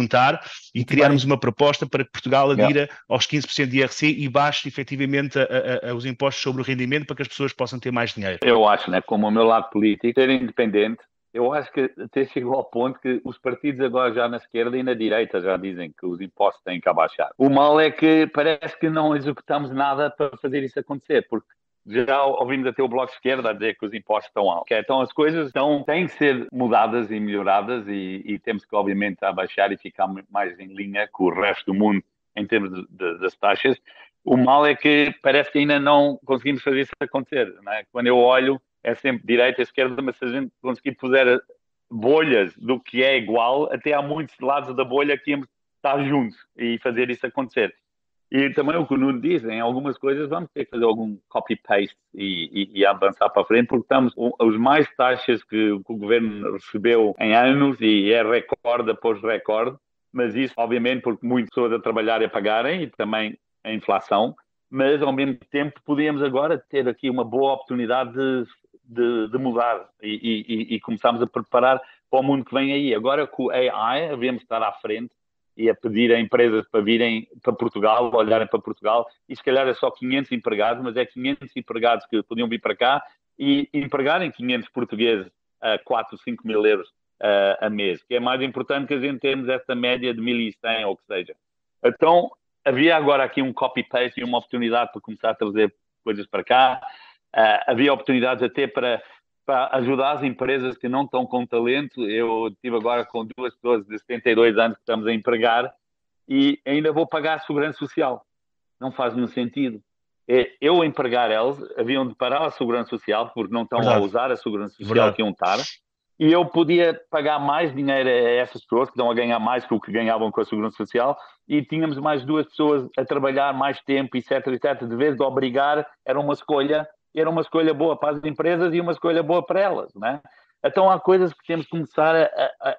e criarmos uma proposta para que Portugal adira yeah. aos quinze por cento de I R C e baixe efetivamente a, a, a, os impostos sobre o rendimento para que as pessoas possam ter mais dinheiro. Eu acho, né, como o meu lado político, ser independente, eu acho que até chegou ao ponto que os partidos agora já na esquerda e na direita já dizem que os impostos têm que abaixar. O mal é que parece que não executamos nada para fazer isso acontecer, porque já ouvimos até o Bloco de Esquerda a dizer que os impostos estão altos. Então as coisas estão, têm que ser mudadas e melhoradas e, e temos que, obviamente, abaixar e ficar mais em linha com o resto do mundo em termos de, de, das taxas. O mal é que parece que ainda não conseguimos fazer isso acontecer, não é? Quando eu olho, é sempre direita e esquerda, mas se a gente conseguir puser bolhas do que é igual, até há muitos lados da bolha que íamos estar juntos e fazer isso acontecer. E também o que o Nuno diz, em algumas coisas vamos ter que fazer algum copy-paste e, e, e avançar para a frente, porque estamos os mais taxas que o governo recebeu em anos e é recorde após recorde, mas isso obviamente porque muitas pessoas a trabalhar e a pagarem e também a inflação, mas ao mesmo tempo podíamos agora ter aqui uma boa oportunidade de, de, de mudar e, e, e começarmos a preparar para o mundo que vem aí. Agora com o A I devemos estar à frente e a pedir a empresas para virem para Portugal, olharem para Portugal, e se calhar é só quinhentos empregados, mas é quinhentos empregados que podiam vir para cá e empregarem quinhentos portugueses a quatro, cinco mil euros uh, a mês, que é mais importante que a gente termos essa média de mil e cem, ou que seja. Então, havia agora aqui um copy-paste e uma oportunidade para começar a trazer coisas para cá. Uh, havia oportunidades até para, para ajudar as empresas que não estão com talento. Eu estive agora com duas pessoas de setenta e dois anos que estamos a empregar e ainda vou pagar a segurança social. Não faz nenhum sentido. Eu empregar elas, haviam de parar a segurança social, porque não estão Verdade. a usar a segurança social Verdade. que iam estar, e eu podia pagar mais dinheiro a essas pessoas, que estão a ganhar mais que o que ganhavam com a segurança social, e tínhamos mais duas pessoas a trabalhar mais tempo, etc, etc, de vez de obrigar. Era uma escolha, era uma escolha boa para as empresas e uma escolha boa para elas, né? Então há coisas que temos que começar a, a,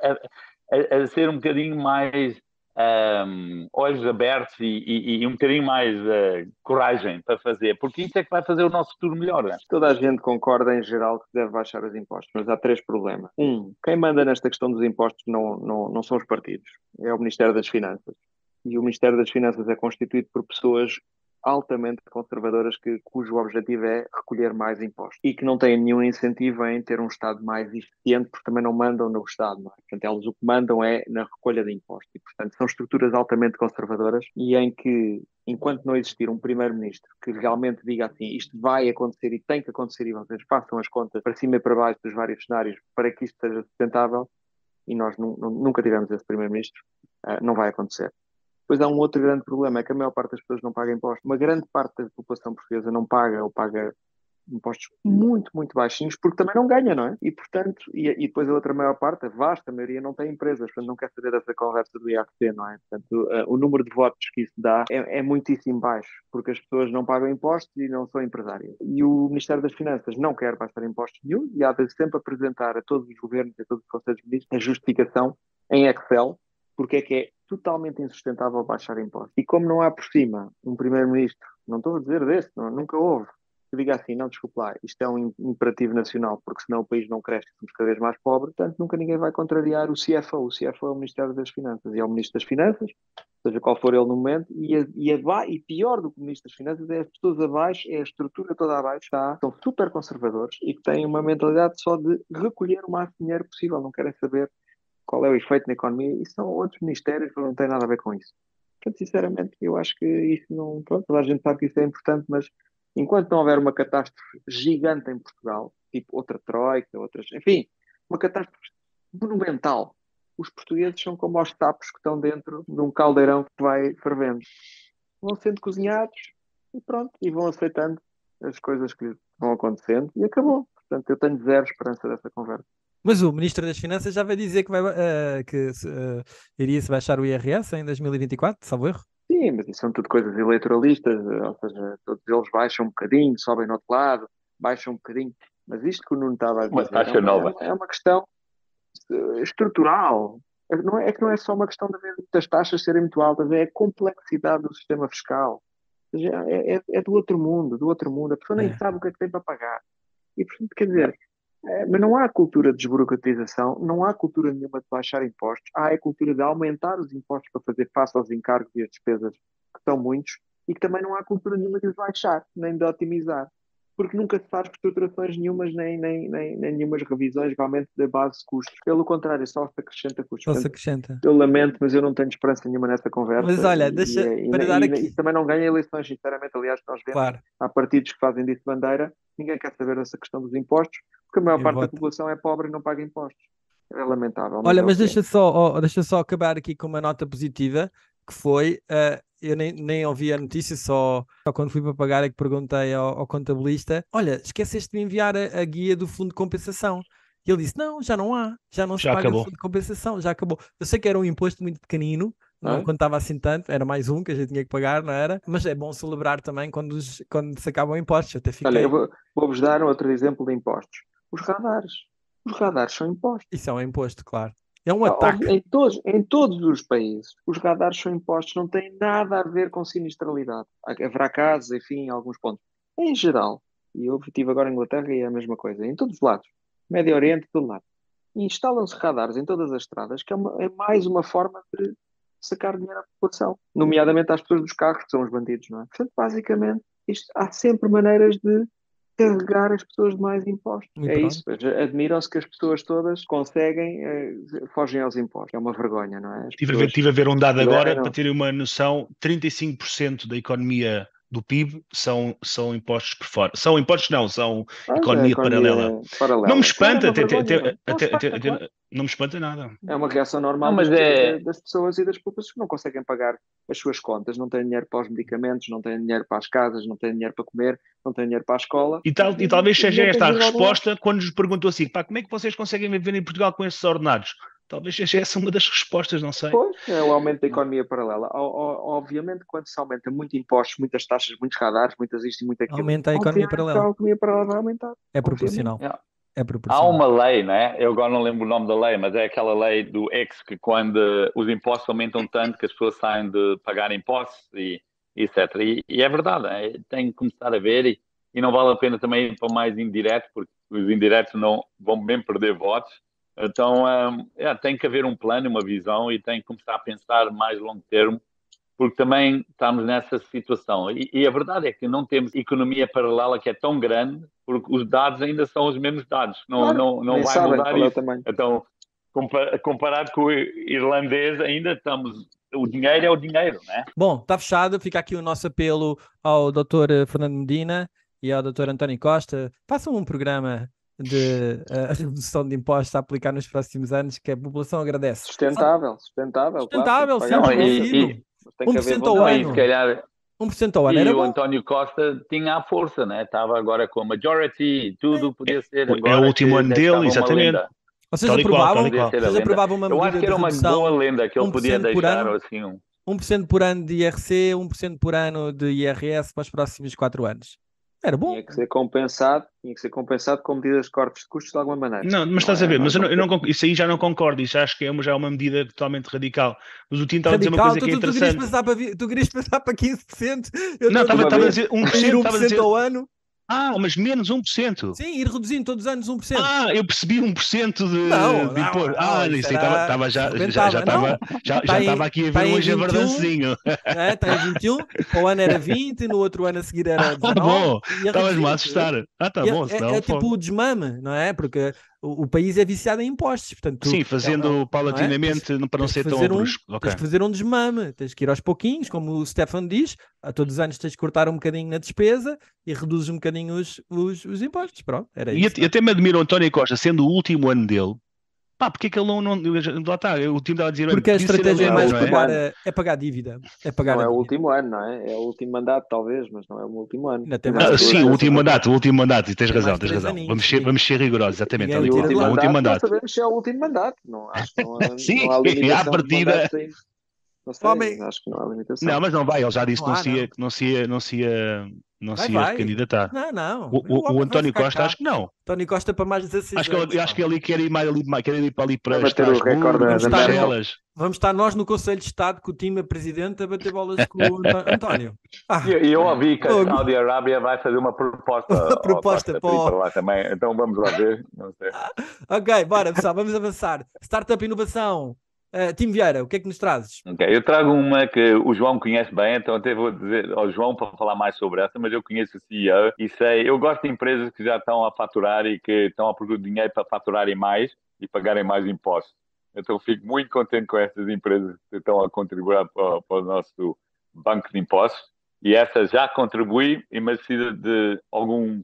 a, a ser um bocadinho mais... Um, olhos abertos e, e, e um bocadinho mais uh, coragem para fazer, porque isso é que vai fazer o nosso futuro melhor, né? Toda a gente concorda em geral que deve baixar os impostos, mas há três problemas. Um, quem manda nesta questão dos impostos não, não, não são os partidos, é o Ministério das Finanças, e o Ministério das Finanças é constituído por pessoas altamente conservadoras que, cujo objetivo é recolher mais impostos e que não têm nenhum incentivo em ter um Estado mais eficiente, porque também não mandam no Estado, não é? Portanto, eles o que mandam é na recolha de impostos e, portanto, são estruturas altamente conservadoras e em que, enquanto não existir um primeiro-ministro que realmente diga assim, isto vai acontecer e tem que acontecer e vocês façam as contas para cima e para baixo dos vários cenários para que isto seja sustentável, e nós nu- nunca tivemos esse primeiro-ministro, uh, não vai acontecer. Depois há um outro grande problema, é que a maior parte das pessoas não paga impostos. Uma grande parte da população portuguesa não paga ou paga impostos muito, muito baixinhos, porque também não ganha, não é? E, portanto, e, e depois a outra maior parte, a vasta maioria, não tem empresas, portanto não quer saber dessa conversa do I R C, não é? Portanto, o, o número de votos que isso dá é, é muitíssimo baixo, porque as pessoas não pagam impostos e não são empresárias. E o Ministério das Finanças não quer baixar impostos nenhum e há de sempre apresentar a todos os governos e a todos os conselhos de ministros a justificação em Excel, porque é que é totalmente insustentável baixar impostos. E como não há por cima um primeiro-ministro, não estou a dizer desse, não, nunca houve, que diga assim, não, desculpe lá, isto é um imperativo nacional, porque senão o país não cresce, somos cada vez mais pobres, portanto nunca ninguém vai contrariar o C F O. O C F O é o Ministério das Finanças, e é o Ministro das Finanças, seja qual for ele no momento, e, a, e, a, e pior do que o Ministro das Finanças é as pessoas abaixo, é a estrutura toda abaixo, está, são super conservadores e que têm uma mentalidade só de recolher o máximo de dinheiro possível, não querem saber qual é o efeito na economia, e são outros ministérios que não têm nada a ver com isso. Portanto, sinceramente, eu acho que isso não... Pronto, toda a gente sabe que isso é importante, mas enquanto não houver uma catástrofe gigante em Portugal, tipo outra troika, outras... Enfim, uma catástrofe monumental. Os portugueses são como os sapos que estão dentro de um caldeirão que vai fervendo. Vão sendo cozinhados e pronto, e vão aceitando as coisas que vão acontecendo e acabou. Portanto, eu tenho zero esperança dessa conversa. Mas o Ministro das Finanças já vai dizer que, vai, uh, que uh, iria-se baixar o I R S em dois mil e vinte e quatro, salvo erro? Sim, mas isso são tudo coisas eleitoralistas, ou seja, todos eles baixam um bocadinho, sobem no outro lado, baixam um bocadinho, mas isto que o Nuno estava a dizer, uma taxa é, uma, nova. É uma questão estrutural, não é, é que não é só uma questão das taxas serem muito altas, é a complexidade do sistema fiscal, ou seja, é, é, é do outro mundo, do outro mundo, a pessoa nem é. sabe o que é que tem para pagar, e portanto, quer dizer... É, mas não há cultura de desburocratização, não há cultura nenhuma de baixar impostos, há a cultura de aumentar os impostos para fazer face aos encargos e às despesas, que são muitos, e que também não há cultura nenhuma de baixar, nem de otimizar, porque nunca se faz reestruturações nenhumas, nem, nem, nem, nem nenhumas revisões realmente da base de custos. Pelo contrário, só se acrescenta custos. Só se acrescenta. Eu lamento, mas eu não tenho esperança nenhuma nessa conversa. Mas olha, deixa... E, para e, dar e, aqui... e também não ganha eleições, sinceramente, aliás, nós vemos, claro. Há partidos que fazem disso bandeira, ninguém quer saber dessa questão dos impostos, porque a maior eu parte voto. Da população é pobre e não paga impostos. É lamentável. Olha, mas deixa só, oh, deixa só acabar aqui com uma nota positiva, que foi, uh, eu nem, nem ouvi a notícia, só, só quando fui para pagar é que perguntei ao, ao contabilista, olha, esqueceste de me enviar a, a guia do fundo de compensação. E ele disse, não, já não há, já não se já paga acabou. O fundo de compensação, já acabou. Eu sei que era um imposto muito pequenino, não, não contava assim tanto, era mais um que a gente tinha que pagar, não era? Mas é bom celebrar também quando, os, quando se acabam impostos. Eu até fiquei... Olha, eu vou, vou-vos dar outro exemplo de impostos. Os radares. Os radares são impostos. Isso é um imposto, claro. É um ataque. Em todos, em todos os países, os radares são impostos. Não tem nada a ver com sinistralidade. Haverá casos, enfim, em alguns pontos. Em geral, e eu estive agora em Inglaterra e é a mesma coisa, em todos os lados. Médio Oriente, todo lado. E instalam-se radares em todas as estradas, que é, uma, é mais uma forma de sacar dinheiro à população. Nomeadamente às pessoas dos carros, que são os bandidos, não é? Portanto, basicamente, isto, há sempre maneiras de carregar as pessoas de mais impostos. Muito é pronto. Isso. Admiram-se que as pessoas todas conseguem, uh, fogem aos impostos. É uma vergonha, não é? Estive pessoas... a, a ver um dado agora, não. Para terem uma noção, trinta e cinco por cento da economia do P I B são, são impostos por fora. São impostos não, são ah, economia, é, economia paralela. paralela. Não me espanta, é até, até, até, até, até, até, até, não me espanta nada. É uma reação normal não, mas das, é... das pessoas e das populações que não conseguem pagar as suas contas, não têm dinheiro para os medicamentos, não têm dinheiro para as casas, não têm dinheiro para comer, não têm dinheiro para a escola. E, tal, e, e talvez seja esta a resposta quando nos perguntou assim, pá, como é que vocês conseguem viver em Portugal com esses ordenados? Talvez seja essa uma das respostas, não sei. Pois, é o aumento da economia paralela. O, o, obviamente, quando se aumenta muito impostos, muitas taxas, muitos radares, muitas isto e muito aquilo... Aumenta a economia paralela. A economia paralela vai aumentar. É proporcional. É. É proporcional. Há uma lei, não é? Eu agora não lembro o nome da lei, mas é aquela lei do X que quando os impostos aumentam tanto que as pessoas saem de pagar impostos e etcétera. E, e é verdade, é? Tem que começar a ver e, e não vale a pena também ir para mais indireto, porque os indiretos não vão bem perder votos. Então, um, é, tem que haver um plano, uma visão e tem que começar a pensar mais longo termo, porque também estamos nessa situação. E, e a verdade é que não temos economia paralela que é tão grande, porque os dados ainda são os mesmos dados. Não, claro, não, não vai mudar isso. Então, comparado com o irlandês, ainda estamos... O dinheiro é o dinheiro, não é? Bom, está fechado. Fica aqui o nosso apelo ao doutor Fernando Medina e ao doutor António Costa. Façam um programa... de uh, redução de impostos a aplicar nos próximos anos, que a população agradece. Sustentável, sustentável. Sustentável, claro, sempre conhecido. um por cento ao ano. Se calhar, um por cento ao ano. E era o bom. António Costa tinha a força, né? Estava agora com a majority, tudo podia ser agora. É o último ano dele, exatamente. Vocês aprovavam, qual, vocês aprovavam uma medida de redução. Eu acho que era uma boa lenda que ele podia deixar ano, assim um... um por cento por ano de I R C, um por cento por ano de I R S para os próximos quatro anos. Era bom. Tinha que ser compensado, tinha que ser compensado com medidas de cortes de custos de alguma maneira. Não, mas estás a ver, mas eu não, eu não, isso aí já não concordo, isso acho que é uma, já é uma medida totalmente radical. Mas o Tim estava a dizer uma coisa tu, que é tu, interessante. Tu querias passar para, tu querias passar para quinze por cento? Eu não, estava, estava a dizer um por cento, um por cento, a dizer... ao ano. Ah, mas menos um por cento. Sim, ir reduzindo todos os anos um por cento. Ah, eu percebi um por cento de... Não, de impor... não, não, ah, não, isso estava, estava já, já, já estava já, já já aqui a ver hoje vinte e um, a verdancezinho. É, está em vinte e um, o ano era vinte, no outro ano a seguir era dezanove. Ah, tá bom, estavas-me a assustar. Ah, está bom. É, é, é tipo o desmame, não é? Porque o, o país é viciado em impostos. Portanto, tu, sim, fazendo é, paulatinamente, não é? Para não ser tão brusco. Um, okay. Tens que fazer um desmame, tens que ir aos pouquinhos, como o Stefan diz, a todos os anos tens de cortar um bocadinho na despesa e reduzes um bocadinho Os, os, os impostos, pronto, era isso. E até me admiro o António Costa, sendo o último ano dele, pá, porque é que ele não, não lá está, o time estava a dizer... Porque a estratégia é mais pagar, é? é pagar dívida. É pagar não é o último ano, não é? É o último mandato, talvez, mas não é o último ano. Ah, sim, o último mandato, o último mandato, e tens razão, tens razão. Aninhos, vamos, ser, vamos ser rigorosos, exatamente. Ali, o último mandato, mandato. Não sabemos se é o último mandato, não, acho que não há, sim, não há limitação à partida... Não sei, Homem. acho que não há limitação. Não, mas não vai, ele já disse não há, que não se ia, não se ia, não se ia recandidatar. Não, não. O, o, o António Costa cá. Acho que não. António Costa para mais dezasseis acho anos. Que ele, acho que ele quer ir, mais, quer ir para ali para as Bruxelas. Vamos estar nós no Conselho de Estado com o time presidente a bater bolas com o António. Ah, e eu ouvi que a Saudi Arábia vai fazer uma proposta. Uma proposta para o... lá também. Então vamos lá ver. Não sei. Ok, bora pessoal, vamos avançar. Startup Inovação. Uh, Tim Vieira, o que é que nos trazes? Okay, eu trago uma que o João conhece bem, então até vou dizer ao João para falar mais sobre essa, mas eu conheço o C E O e sei, eu gosto de empresas que já estão a faturar e que estão a produzir dinheiro para faturarem mais e pagarem mais impostos. Então fico muito contente com estas empresas que estão a contribuir para, para o nosso banco de impostos e essa já contribui, mas precisa de algum...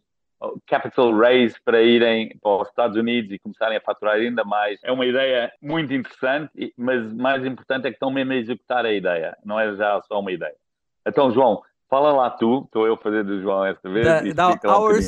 capital raise para irem para os Estados Unidos e começarem a faturar ainda mais. É uma ideia muito interessante, mas mais importante é que estão mesmo a executar a ideia, não é já só uma ideia. Então, João, fala lá tu, estou eu a fazer do João esta vez. Da, e da our,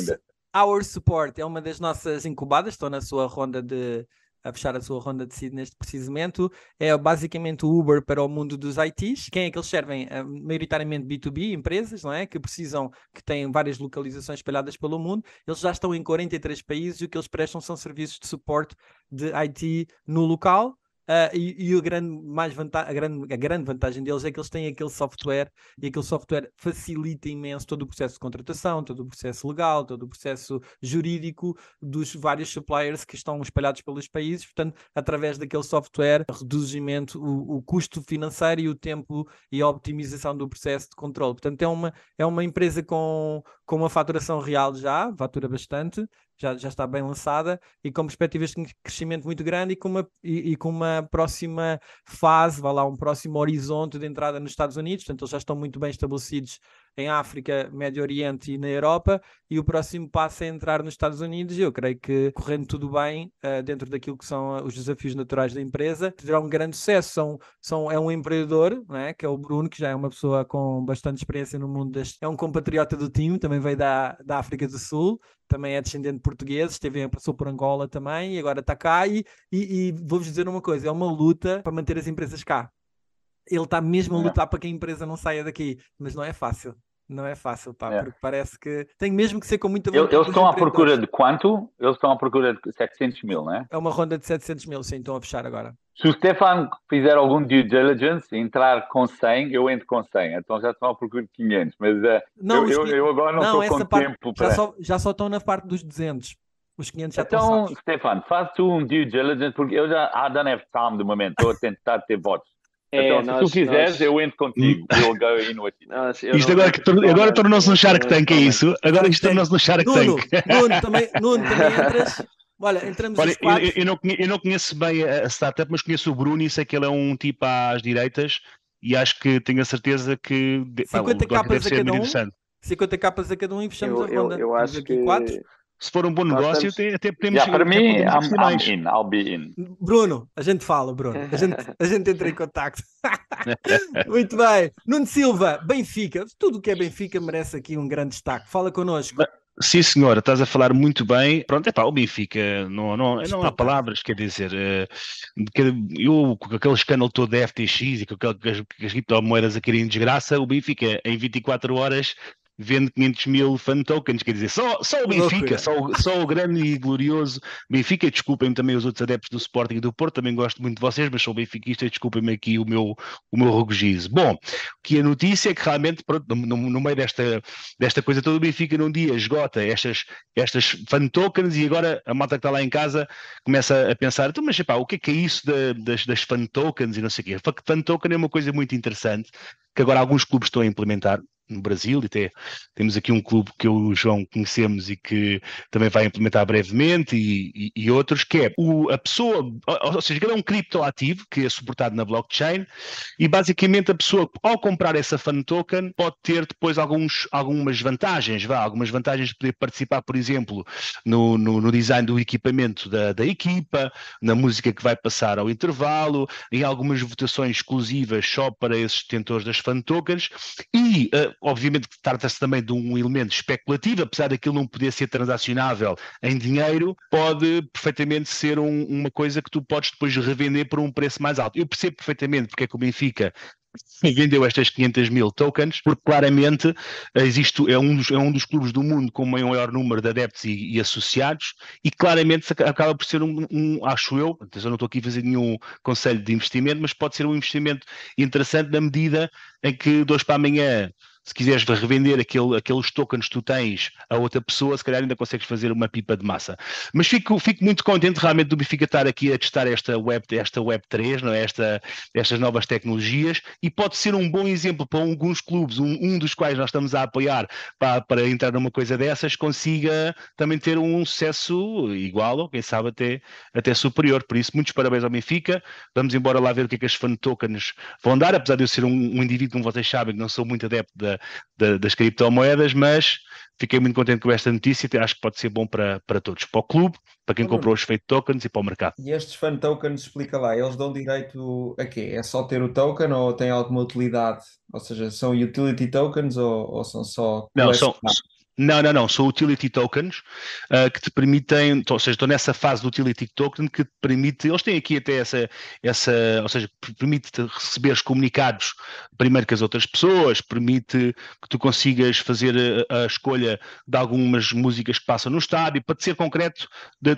our Support é uma das nossas incubadas, estou na sua ronda de, a fechar a sua ronda de seed neste preciso momento. É basicamente o Uber para o mundo dos I Ts. Quem é que eles servem? Maioritariamente B dois B, empresas, não é? Que precisam, que têm várias localizações espalhadas pelo mundo. Eles já estão em quarenta e três países e o que eles prestam são serviços de suporte de I T no local. uh, e, e o grande, mais vanta- a, grande, a grande vantagem deles é que eles têm aquele software, e aquele software facilita imenso todo o processo de contratação, todo o processo legal, todo o processo jurídico dos vários suppliers que estão espalhados pelos países. Portanto, através daquele software reduz imenso o, o custo financeiro e o tempo e a optimização do processo de controle. Portanto, é uma, é uma empresa com, com uma faturação real já, fatura bastante, já, já está bem lançada e com perspectivas de crescimento muito grande e com uma, e, e com uma próxima fase, vai lá, um próximo horizonte de entrada nos Estados Unidos. Portanto, eles já estão muito bem estabelecidos em África, Médio Oriente e na Europa, e o próximo passo é entrar nos Estados Unidos, e eu creio que, correndo tudo bem, uh, dentro daquilo que são uh, os desafios naturais da empresa, terá um grande sucesso. São, são, é um empreendedor, não é? Que é o Bruno, que já é uma pessoa com bastante experiência no mundo, das... é um compatriota do time, também veio da, da África do Sul, também é descendente de portugueses, esteve, passou por Angola também, e agora está cá, e, e, e vou-vos dizer uma coisa, é uma luta para manter as empresas cá. Ele está mesmo a lutar para que a empresa não saia daqui, mas não é fácil. Não é fácil, pá, é. Porque parece que tem mesmo que ser com muita vontade. Eles estão à procura de quanto? Eles estão à procura de setecentos mil, não é? É uma ronda de setecentos mil, sim, estão a fechar agora. Se o Stefan fizer algum due diligence, entrar com cem, eu entro com cem. Então já estão à procura de quinhentos, mas uh, não, eu, eu, eu agora não, não estou com parte, tempo para... Já só, já só estão na parte dos duzentos. Os quinhentos já então, estão... Então, Stefan, faz tu um due diligence, porque eu já... I don't have time de momento, estou a tentar ter votos. É, então, nós, se tu quiseres, nós... eu entro contigo. We'll go in with you. Nós, isto agora, que tor- agora tornou-se um Shark Tank, é isso? Agora isto tornou-se um Shark Tank. Nuno, Nuno, também, Nuno, também entras... Olha, entramos Olha, eu, eu, não conheço, eu não conheço bem a startup, mas conheço o Bruno e sei que ele é um tipo às direitas e acho que tenho a certeza que... cinquenta capas a cada um, cinquenta capas a cada um e fechamos eu, a ronda. Eu, eu acho aqui que... quatro. Se for um bom negócio, estamos... até podemos... Yeah, para mim, I'm, I'm in, I'll be in. Bruno, a gente fala, Bruno. A gente, a gente entra em contacto. Muito bem. Nuno Silva, Benfica. Tudo o que é Benfica merece aqui um grande destaque. Fala connosco. Sim, senhora. Estás a falar muito bem. Pronto, é pá, o Benfica. Não, não, não há palavras, quer dizer. Eu, com aquele escândalo todo da F T X e com aquelas criptomoedas a quererem desgraça, o Benfica, em vinte e quatro horas... vende quinhentos mil fan tokens, quer dizer, só, só o Benfica, só, só o grande e glorioso Benfica. Desculpem também os outros adeptos do Sporting e do Porto, também gosto muito de vocês, mas sou benfiquista e desculpem-me aqui o meu, o meu regozijo. Bom, que a notícia é que realmente, pronto, no, no, no meio desta, desta coisa toda, o Benfica num dia esgota estas, estas fan tokens e agora a malta que está lá em casa começa a pensar, então, mas epá, o que é que é isso da, das, das fan tokens e não sei o quê? Fan token é uma coisa muito interessante que agora alguns clubes estão a implementar no Brasil, e até temos aqui um clube que eu e o João conhecemos e que também vai implementar brevemente, e, e, e outros, que é o, a pessoa, ou, ou seja, ele é um criptoativo que é suportado na blockchain, e basicamente a pessoa, ao comprar essa fan token, pode ter depois alguns, algumas vantagens, vá, algumas vantagens de poder participar, por exemplo, no, no, no design do equipamento da, da equipa, na música que vai passar ao intervalo, em algumas votações exclusivas só para esses detentores das fan tokens, e... Uh, obviamente que trata-se também de um elemento especulativo, apesar daquilo não poder ser transacionável em dinheiro, pode perfeitamente ser um, uma coisa que tu podes depois revender por um preço mais alto. Eu percebo perfeitamente porque é que o Benfica vendeu estas quinhentas mil tokens, porque claramente existe, é, um dos, é um dos clubes do mundo com o maior número de adeptos e, e associados, e claramente acaba por ser um, um acho eu, eu não estou aqui a fazer nenhum conselho de investimento, mas pode ser um investimento interessante na medida em que de hoje para amanhã, se quiseres revender aquele, aqueles tokens que tu tens a outra pessoa, se calhar ainda consegues fazer uma pipa de massa. Mas fico, fico muito contente realmente do Benfica estar aqui a testar esta web, esta web três, não é? esta, estas novas tecnologias, e pode ser um bom exemplo para alguns clubes, um, um dos quais nós estamos a apoiar para, para entrar numa coisa dessas, consiga também ter um sucesso igual ou quem sabe até, até superior. Por isso, muitos parabéns ao Benfica. Vamos embora lá ver o que é que as fan tokens vão dar, apesar de eu ser um, um indivíduo, como vocês sabem, que não sou muito adepto da das criptomoedas, mas fiquei muito contente com esta notícia e acho que pode ser bom para, para todos, para o clube, para quem comprou os fake tokens e para o mercado. E estes fan tokens, explica lá, eles dão direito a quê? É só ter o token ou tem alguma utilidade? Ou seja, são utility tokens ou, ou são só... Não, são... Não, não, não, são utility tokens uh, que te permitem, ou seja, estou nessa fase do utility token que te permite, eles têm aqui até essa, essa ou seja, permite-te receberes comunicados primeiro que as outras pessoas, permite que tu consigas fazer a, a escolha de algumas músicas que passam no estádio. Para te ser concreto,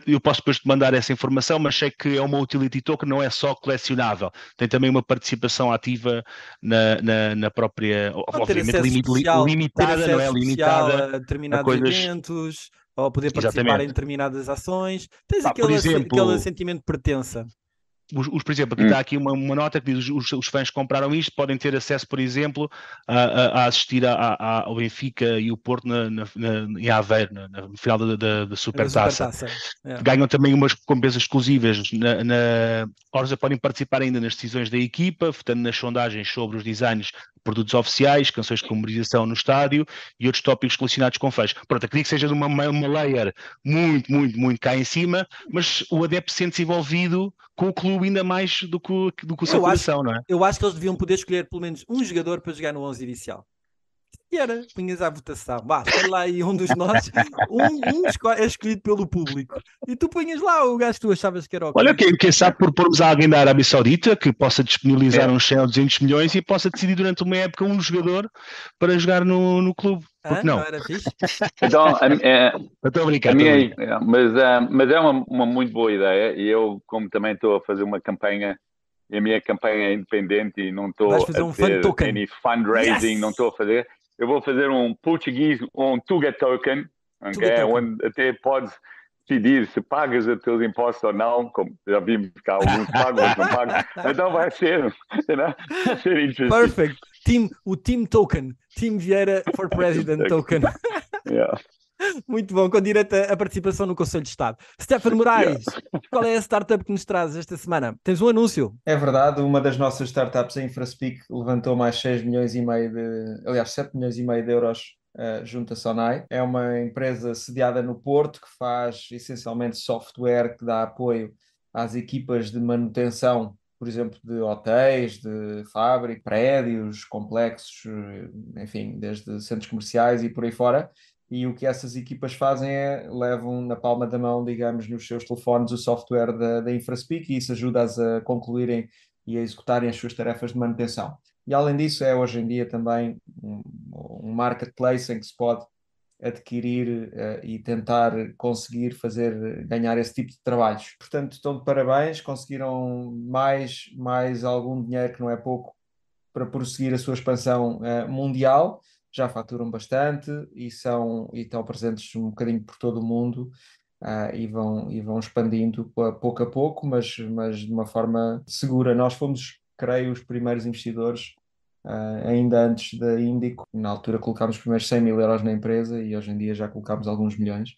eu posso depois te mandar essa informação, mas sei que é uma utility token, não é só colecionável, tem também uma participação ativa na, na, na própria, não, obviamente lim, social, limitada, não é limitada. Determinados coisas... eventos, ou poder participar, exatamente, em determinadas ações. Tens ah, aquele, exemplo... aquele sentimento de pertença. Os, os, por exemplo, aqui está aqui uma, uma nota que diz os, os fãs que compraram isto podem ter acesso, por exemplo, a, a, a assistir a, a, ao Benfica e o Porto na, na, na, em Aveiro, na, na final da, da, da Supertaça. Da Supertaça. É. Ganham também umas recompensas exclusivas. Na, na... Orza podem participar ainda nas decisões da equipa, portanto, nas sondagens sobre os designs, produtos oficiais, canções de comercialização no estádio e outros tópicos relacionados com fãs. Pronto, acredito que seja uma, uma layer muito, muito, muito cá em cima, mas o adepto sente-se envolvido com o clube ainda mais do que, do que o seu coração, não é? Eu acho que eles deviam poder escolher pelo menos um jogador para jogar no onze inicial. E era, punhas à votação, vá, sei lá, e um dos nós, um, um esco- é escolhido pelo público. E tu punhas lá o gajo que tu achavas que era o... Olha, quem, quem sabe por pormos alguém da Arábia Saudita que possa disponibilizar é. uns cem ou duzentos milhões e possa decidir durante uma época um jogador para jogar no, no clube. Porque ah, não? não era fixe? Então, a, é, eu estou a brincar. A minha, é, mas, uh, mas é uma, uma muito boa ideia e eu, como também estou a fazer uma campanha... E a minha campanha é independente e não estou a fazer um fan token. fundraising, yes! não estou a fazer. Eu vou fazer um português, um Tuga Token, okay? Tuga token. Onde até podes decidir se pagas os teus impostos ou não, como já vimos que há alguns pagos, não pagos. Então vai ser, né? Vai ser interessante. Perfect. Team, o Team Token. Team Vieira for President Token. Yeah. Muito bom, com direito a participação no Conselho de Estado. Stefan Morais, yeah. qual é a startup que nos traz esta semana? Tens um anúncio. É verdade, uma das nossas startups, a InfraSpeak, levantou mais seis milhões e meio de, aliás, sete milhões e meio de euros uh, junto à Sonai. É uma empresa sediada no Porto que faz essencialmente software que dá apoio às equipas de manutenção, por exemplo, de hotéis, de fábricas, prédios, complexos, enfim, desde centros comerciais e por aí fora. E o que essas equipas fazem é levam na palma da mão, digamos, nos seus telefones o software da, da InfraSpeak e isso ajuda-as a concluírem e a executarem as suas tarefas de manutenção. E além disso é hoje em dia também um, um marketplace em que se pode adquirir uh, e tentar conseguir fazer, ganhar esse tipo de trabalhos. Portanto, estão de parabéns, conseguiram mais, mais algum dinheiro que não é pouco para prosseguir a sua expansão uh, mundial. Já faturam bastante e, são, e estão presentes um bocadinho por todo o mundo uh, e, vão, e vão expandindo pouco a pouco, mas, mas de uma forma segura. Nós fomos, creio, os primeiros investidores, uh, ainda antes da Índico. Na altura colocámos os primeiros cem mil euros na empresa e hoje em dia já colocámos alguns milhões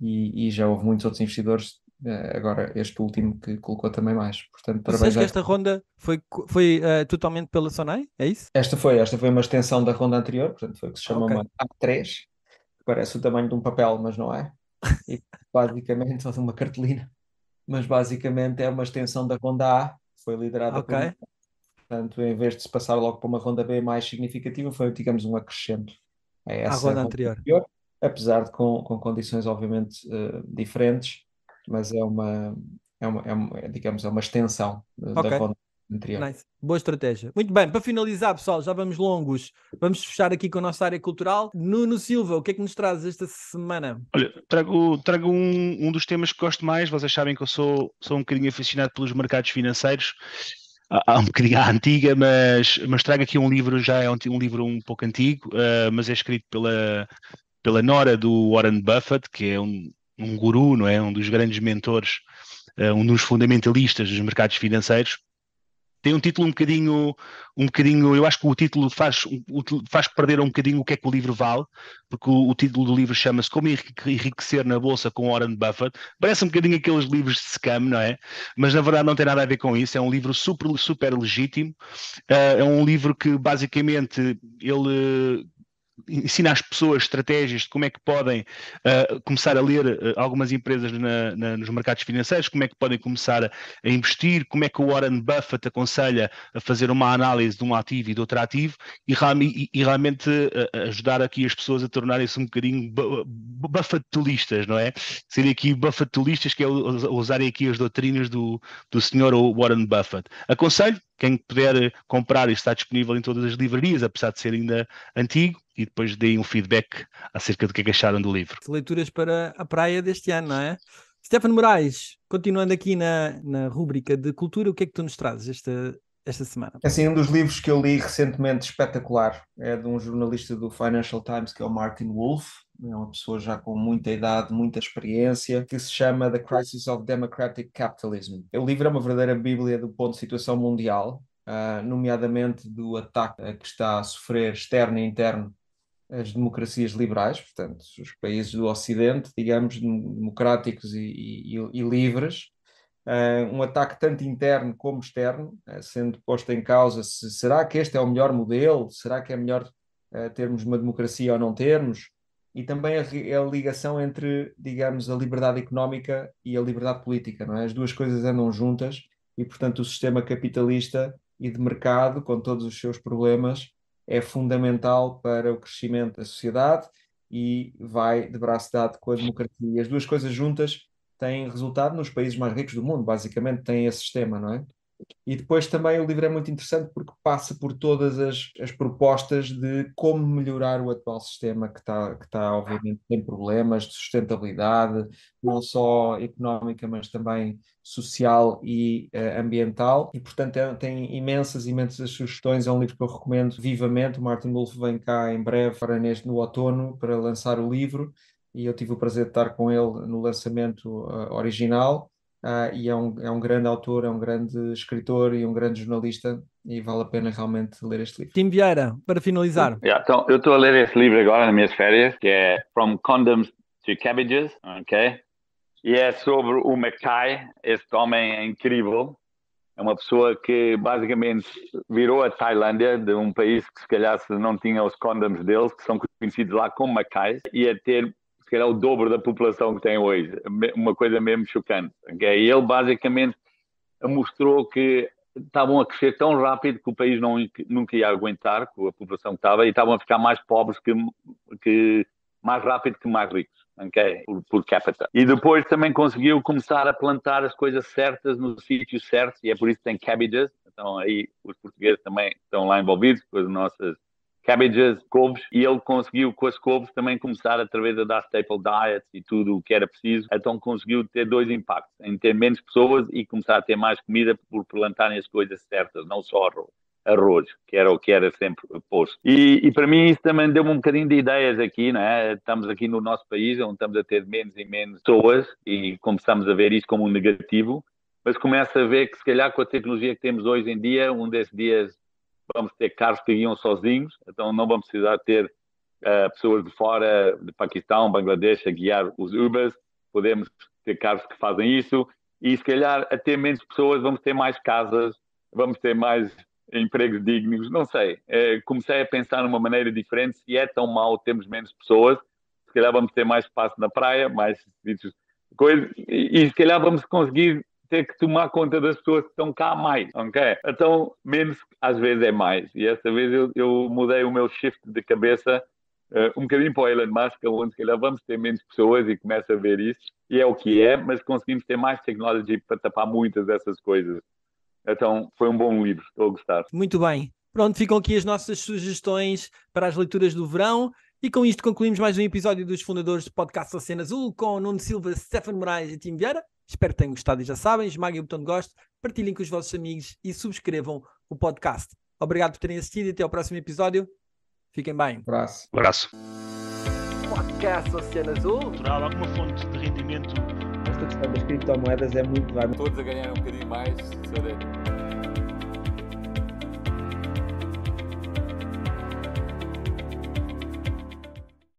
e, e já houve muitos outros investidores, uh, agora este último que colocou também mais. Portanto, parabéns. Vocês que esta ronda... Foi, foi uh, totalmente pela Sonai? É isso? Esta foi, esta foi uma extensão da ronda anterior, portanto foi o que se chama okay. uma A três, que parece o tamanho de um papel, mas não é. E basicamente, ou de uma cartolina, mas basicamente é uma extensão da ronda A, que foi liderada okay. por... Portanto, em vez de se passar logo para uma ronda B mais significativa, foi, digamos, um acrescento a essa a ronda, ronda anterior. anterior, apesar de com, com condições obviamente uh, diferentes, mas é uma, é uma, é uma, digamos, é uma extensão uh, okay. da ronda Nice. Boa estratégia. Muito bem, para finalizar, pessoal, já vamos longos. Vamos fechar aqui com a nossa área cultural. Nuno Silva, o que é que nos traz esta semana? Olha, trago, trago um, um dos temas que gosto mais. Vocês sabem que eu sou, sou um bocadinho aficionado pelos mercados financeiros. Há um bocadinho à antiga, mas, mas trago aqui um livro, já é um, um livro um pouco antigo, uh, mas é escrito pela, pela nora do Warren Buffett, que é um, um guru, não é? Um dos grandes mentores, uh, um dos fundamentalistas dos mercados financeiros. Tem um título um bocadinho, um bocadinho, eu acho que o título faz, faz perder um bocadinho o que é que o livro vale, porque o, o título do livro chama-se Como Enriquecer na Bolsa com Warren Buffett. Parece um bocadinho aqueles livros de scam, não é? Mas na verdade não tem nada a ver com isso, é um livro super, super legítimo, uh, é um livro que basicamente ele... ensina às pessoas estratégias de como é que podem uh, começar a ler uh, algumas empresas na, na, nos mercados financeiros, como é que podem começar a, a investir, como é que o Warren Buffett aconselha a fazer uma análise de um ativo e de outro ativo e, e, e realmente uh, ajudar aqui as pessoas a tornarem-se um bocadinho buffettolistas, não é? Serem aqui buffettolistas, que é usarem aqui as doutrinas do, do senhor Warren Buffett. Aconselho, quem puder comprar, está disponível em todas as livrarias, apesar de ser ainda antigo, e depois deem um feedback acerca do que é que acharam do livro. Leituras para a praia deste ano, não é? Stefan Morais, continuando aqui na, na rúbrica de cultura, o que é que tu nos trazes esta, esta semana? Assim, um dos livros que eu li recentemente espetacular é de um jornalista do Financial Times, que é o Martin Wolf. É uma pessoa já com muita idade, muita experiência, que se chama The Crisis of Democratic Capitalism. O livro é uma verdadeira bíblia do ponto de situação mundial, uh, nomeadamente do ataque a que está a sofrer externo e interno as democracias liberais, portanto, os países do Ocidente, digamos, democráticos e, e, e livres. Uh, um ataque tanto interno como externo, uh, sendo posto em causa se será que este é o melhor modelo, será que é melhor uh, termos uma democracia ou não termos? E também a, a ligação entre, digamos, a liberdade económica e a liberdade política, não é? As duas coisas andam juntas e, portanto, o sistema capitalista e de mercado, com todos os seus problemas, é fundamental para o crescimento da sociedade e vai de braço dado com a democracia. E as duas coisas juntas têm resultado nos países mais ricos do mundo, basicamente têm esse sistema, não é? E depois também o livro é muito interessante porque passa por todas as, as propostas de como melhorar o atual sistema que está, que está, obviamente, tem problemas de sustentabilidade, não só económica, mas também social e uh, ambiental. E, portanto, é, tem imensas, imensas sugestões. É um livro que eu recomendo vivamente. O Martin Wolf vem cá em breve, para neste, no outono, para lançar o livro. E eu tive o prazer de estar com ele no lançamento uh, original. Uh, e é um, é um grande autor, é um grande escritor e um grande jornalista, e vale a pena realmente ler este livro. Tim Vieira, para finalizar. Yeah, então, eu estou a ler este livro agora nas minhas férias, que é From Condoms to Cabbages, ok? E é sobre o Mackay. Este homem é incrível. É uma pessoa que basicamente virou a Tailândia, de um país que se calhar não tinha os condoms deles, que são conhecidos lá como Mackay, e a ter... que era o dobro da população que tem hoje, uma coisa mesmo chocante. Okay? Ele basicamente mostrou que estavam a crescer tão rápido que o país não, nunca ia aguentar com a população que estava, e estavam a ficar mais pobres que, que mais rápido que mais ricos, okay? por, por capita. E depois também conseguiu começar a plantar as coisas certas no sítio certo, e é por isso que tem cabbages. Então aí os portugueses também estão lá envolvidos com as nossas cabbages, couves, e ele conseguiu com as couves também começar através da staple diet e tudo o que era preciso. Então conseguiu ter dois impactos, em ter menos pessoas e começar a ter mais comida por plantarem as coisas certas, não só arroz, que era o que era sempre posto. E, e para mim isso também deu-me um bocadinho de ideias aqui, não é? Estamos aqui no nosso país, onde estamos a ter menos e menos pessoas e começamos a ver isso como um negativo, mas começa a ver que se calhar com a tecnologia que temos hoje em dia, um desses dias vamos ter carros que guiam sozinhos, então não vamos precisar ter uh, pessoas de fora, de Paquistão, Bangladesh, a guiar os Ubers. Podemos ter carros que fazem isso e, se calhar, até menos pessoas, vamos ter mais casas, vamos ter mais empregos dignos, não sei. Uh, comecei a pensar numa maneira diferente. Se é tão mal termos menos pessoas, se calhar vamos ter mais espaço na praia, mais coisas, e, e se calhar vamos conseguir ter que tomar conta das pessoas que estão cá mais, ok? Então, menos às vezes é mais. E esta vez eu, eu mudei o meu shift de cabeça uh, um bocadinho para o Elon Musk, onde se calhar vamos ter menos pessoas e começa a ver isso. E é o que é, mas conseguimos ter mais tecnologia para tapar muitas dessas coisas. Então, foi um bom livro, estou a gostar. Muito bem. Pronto, ficam aqui as nossas sugestões para as leituras do verão. E com isto concluímos mais um episódio dos Fundadores do Podcast Oceano Azul, com Nuno Silva, Stefan Morais e Tim Vieira. Espero que tenham gostado e já sabem, esmaguem o botão de gosto, partilhem com os vossos amigos e subscrevam o podcast. Obrigado por terem assistido e até ao próximo episódio. Fiquem bem. Um abraço. Um abraço. Podcast Oceano Azul. Terá alguma fonte de rendimento? Esta questão das criptomoedas é muito válida. Todos a ganhar um bocadinho mais, se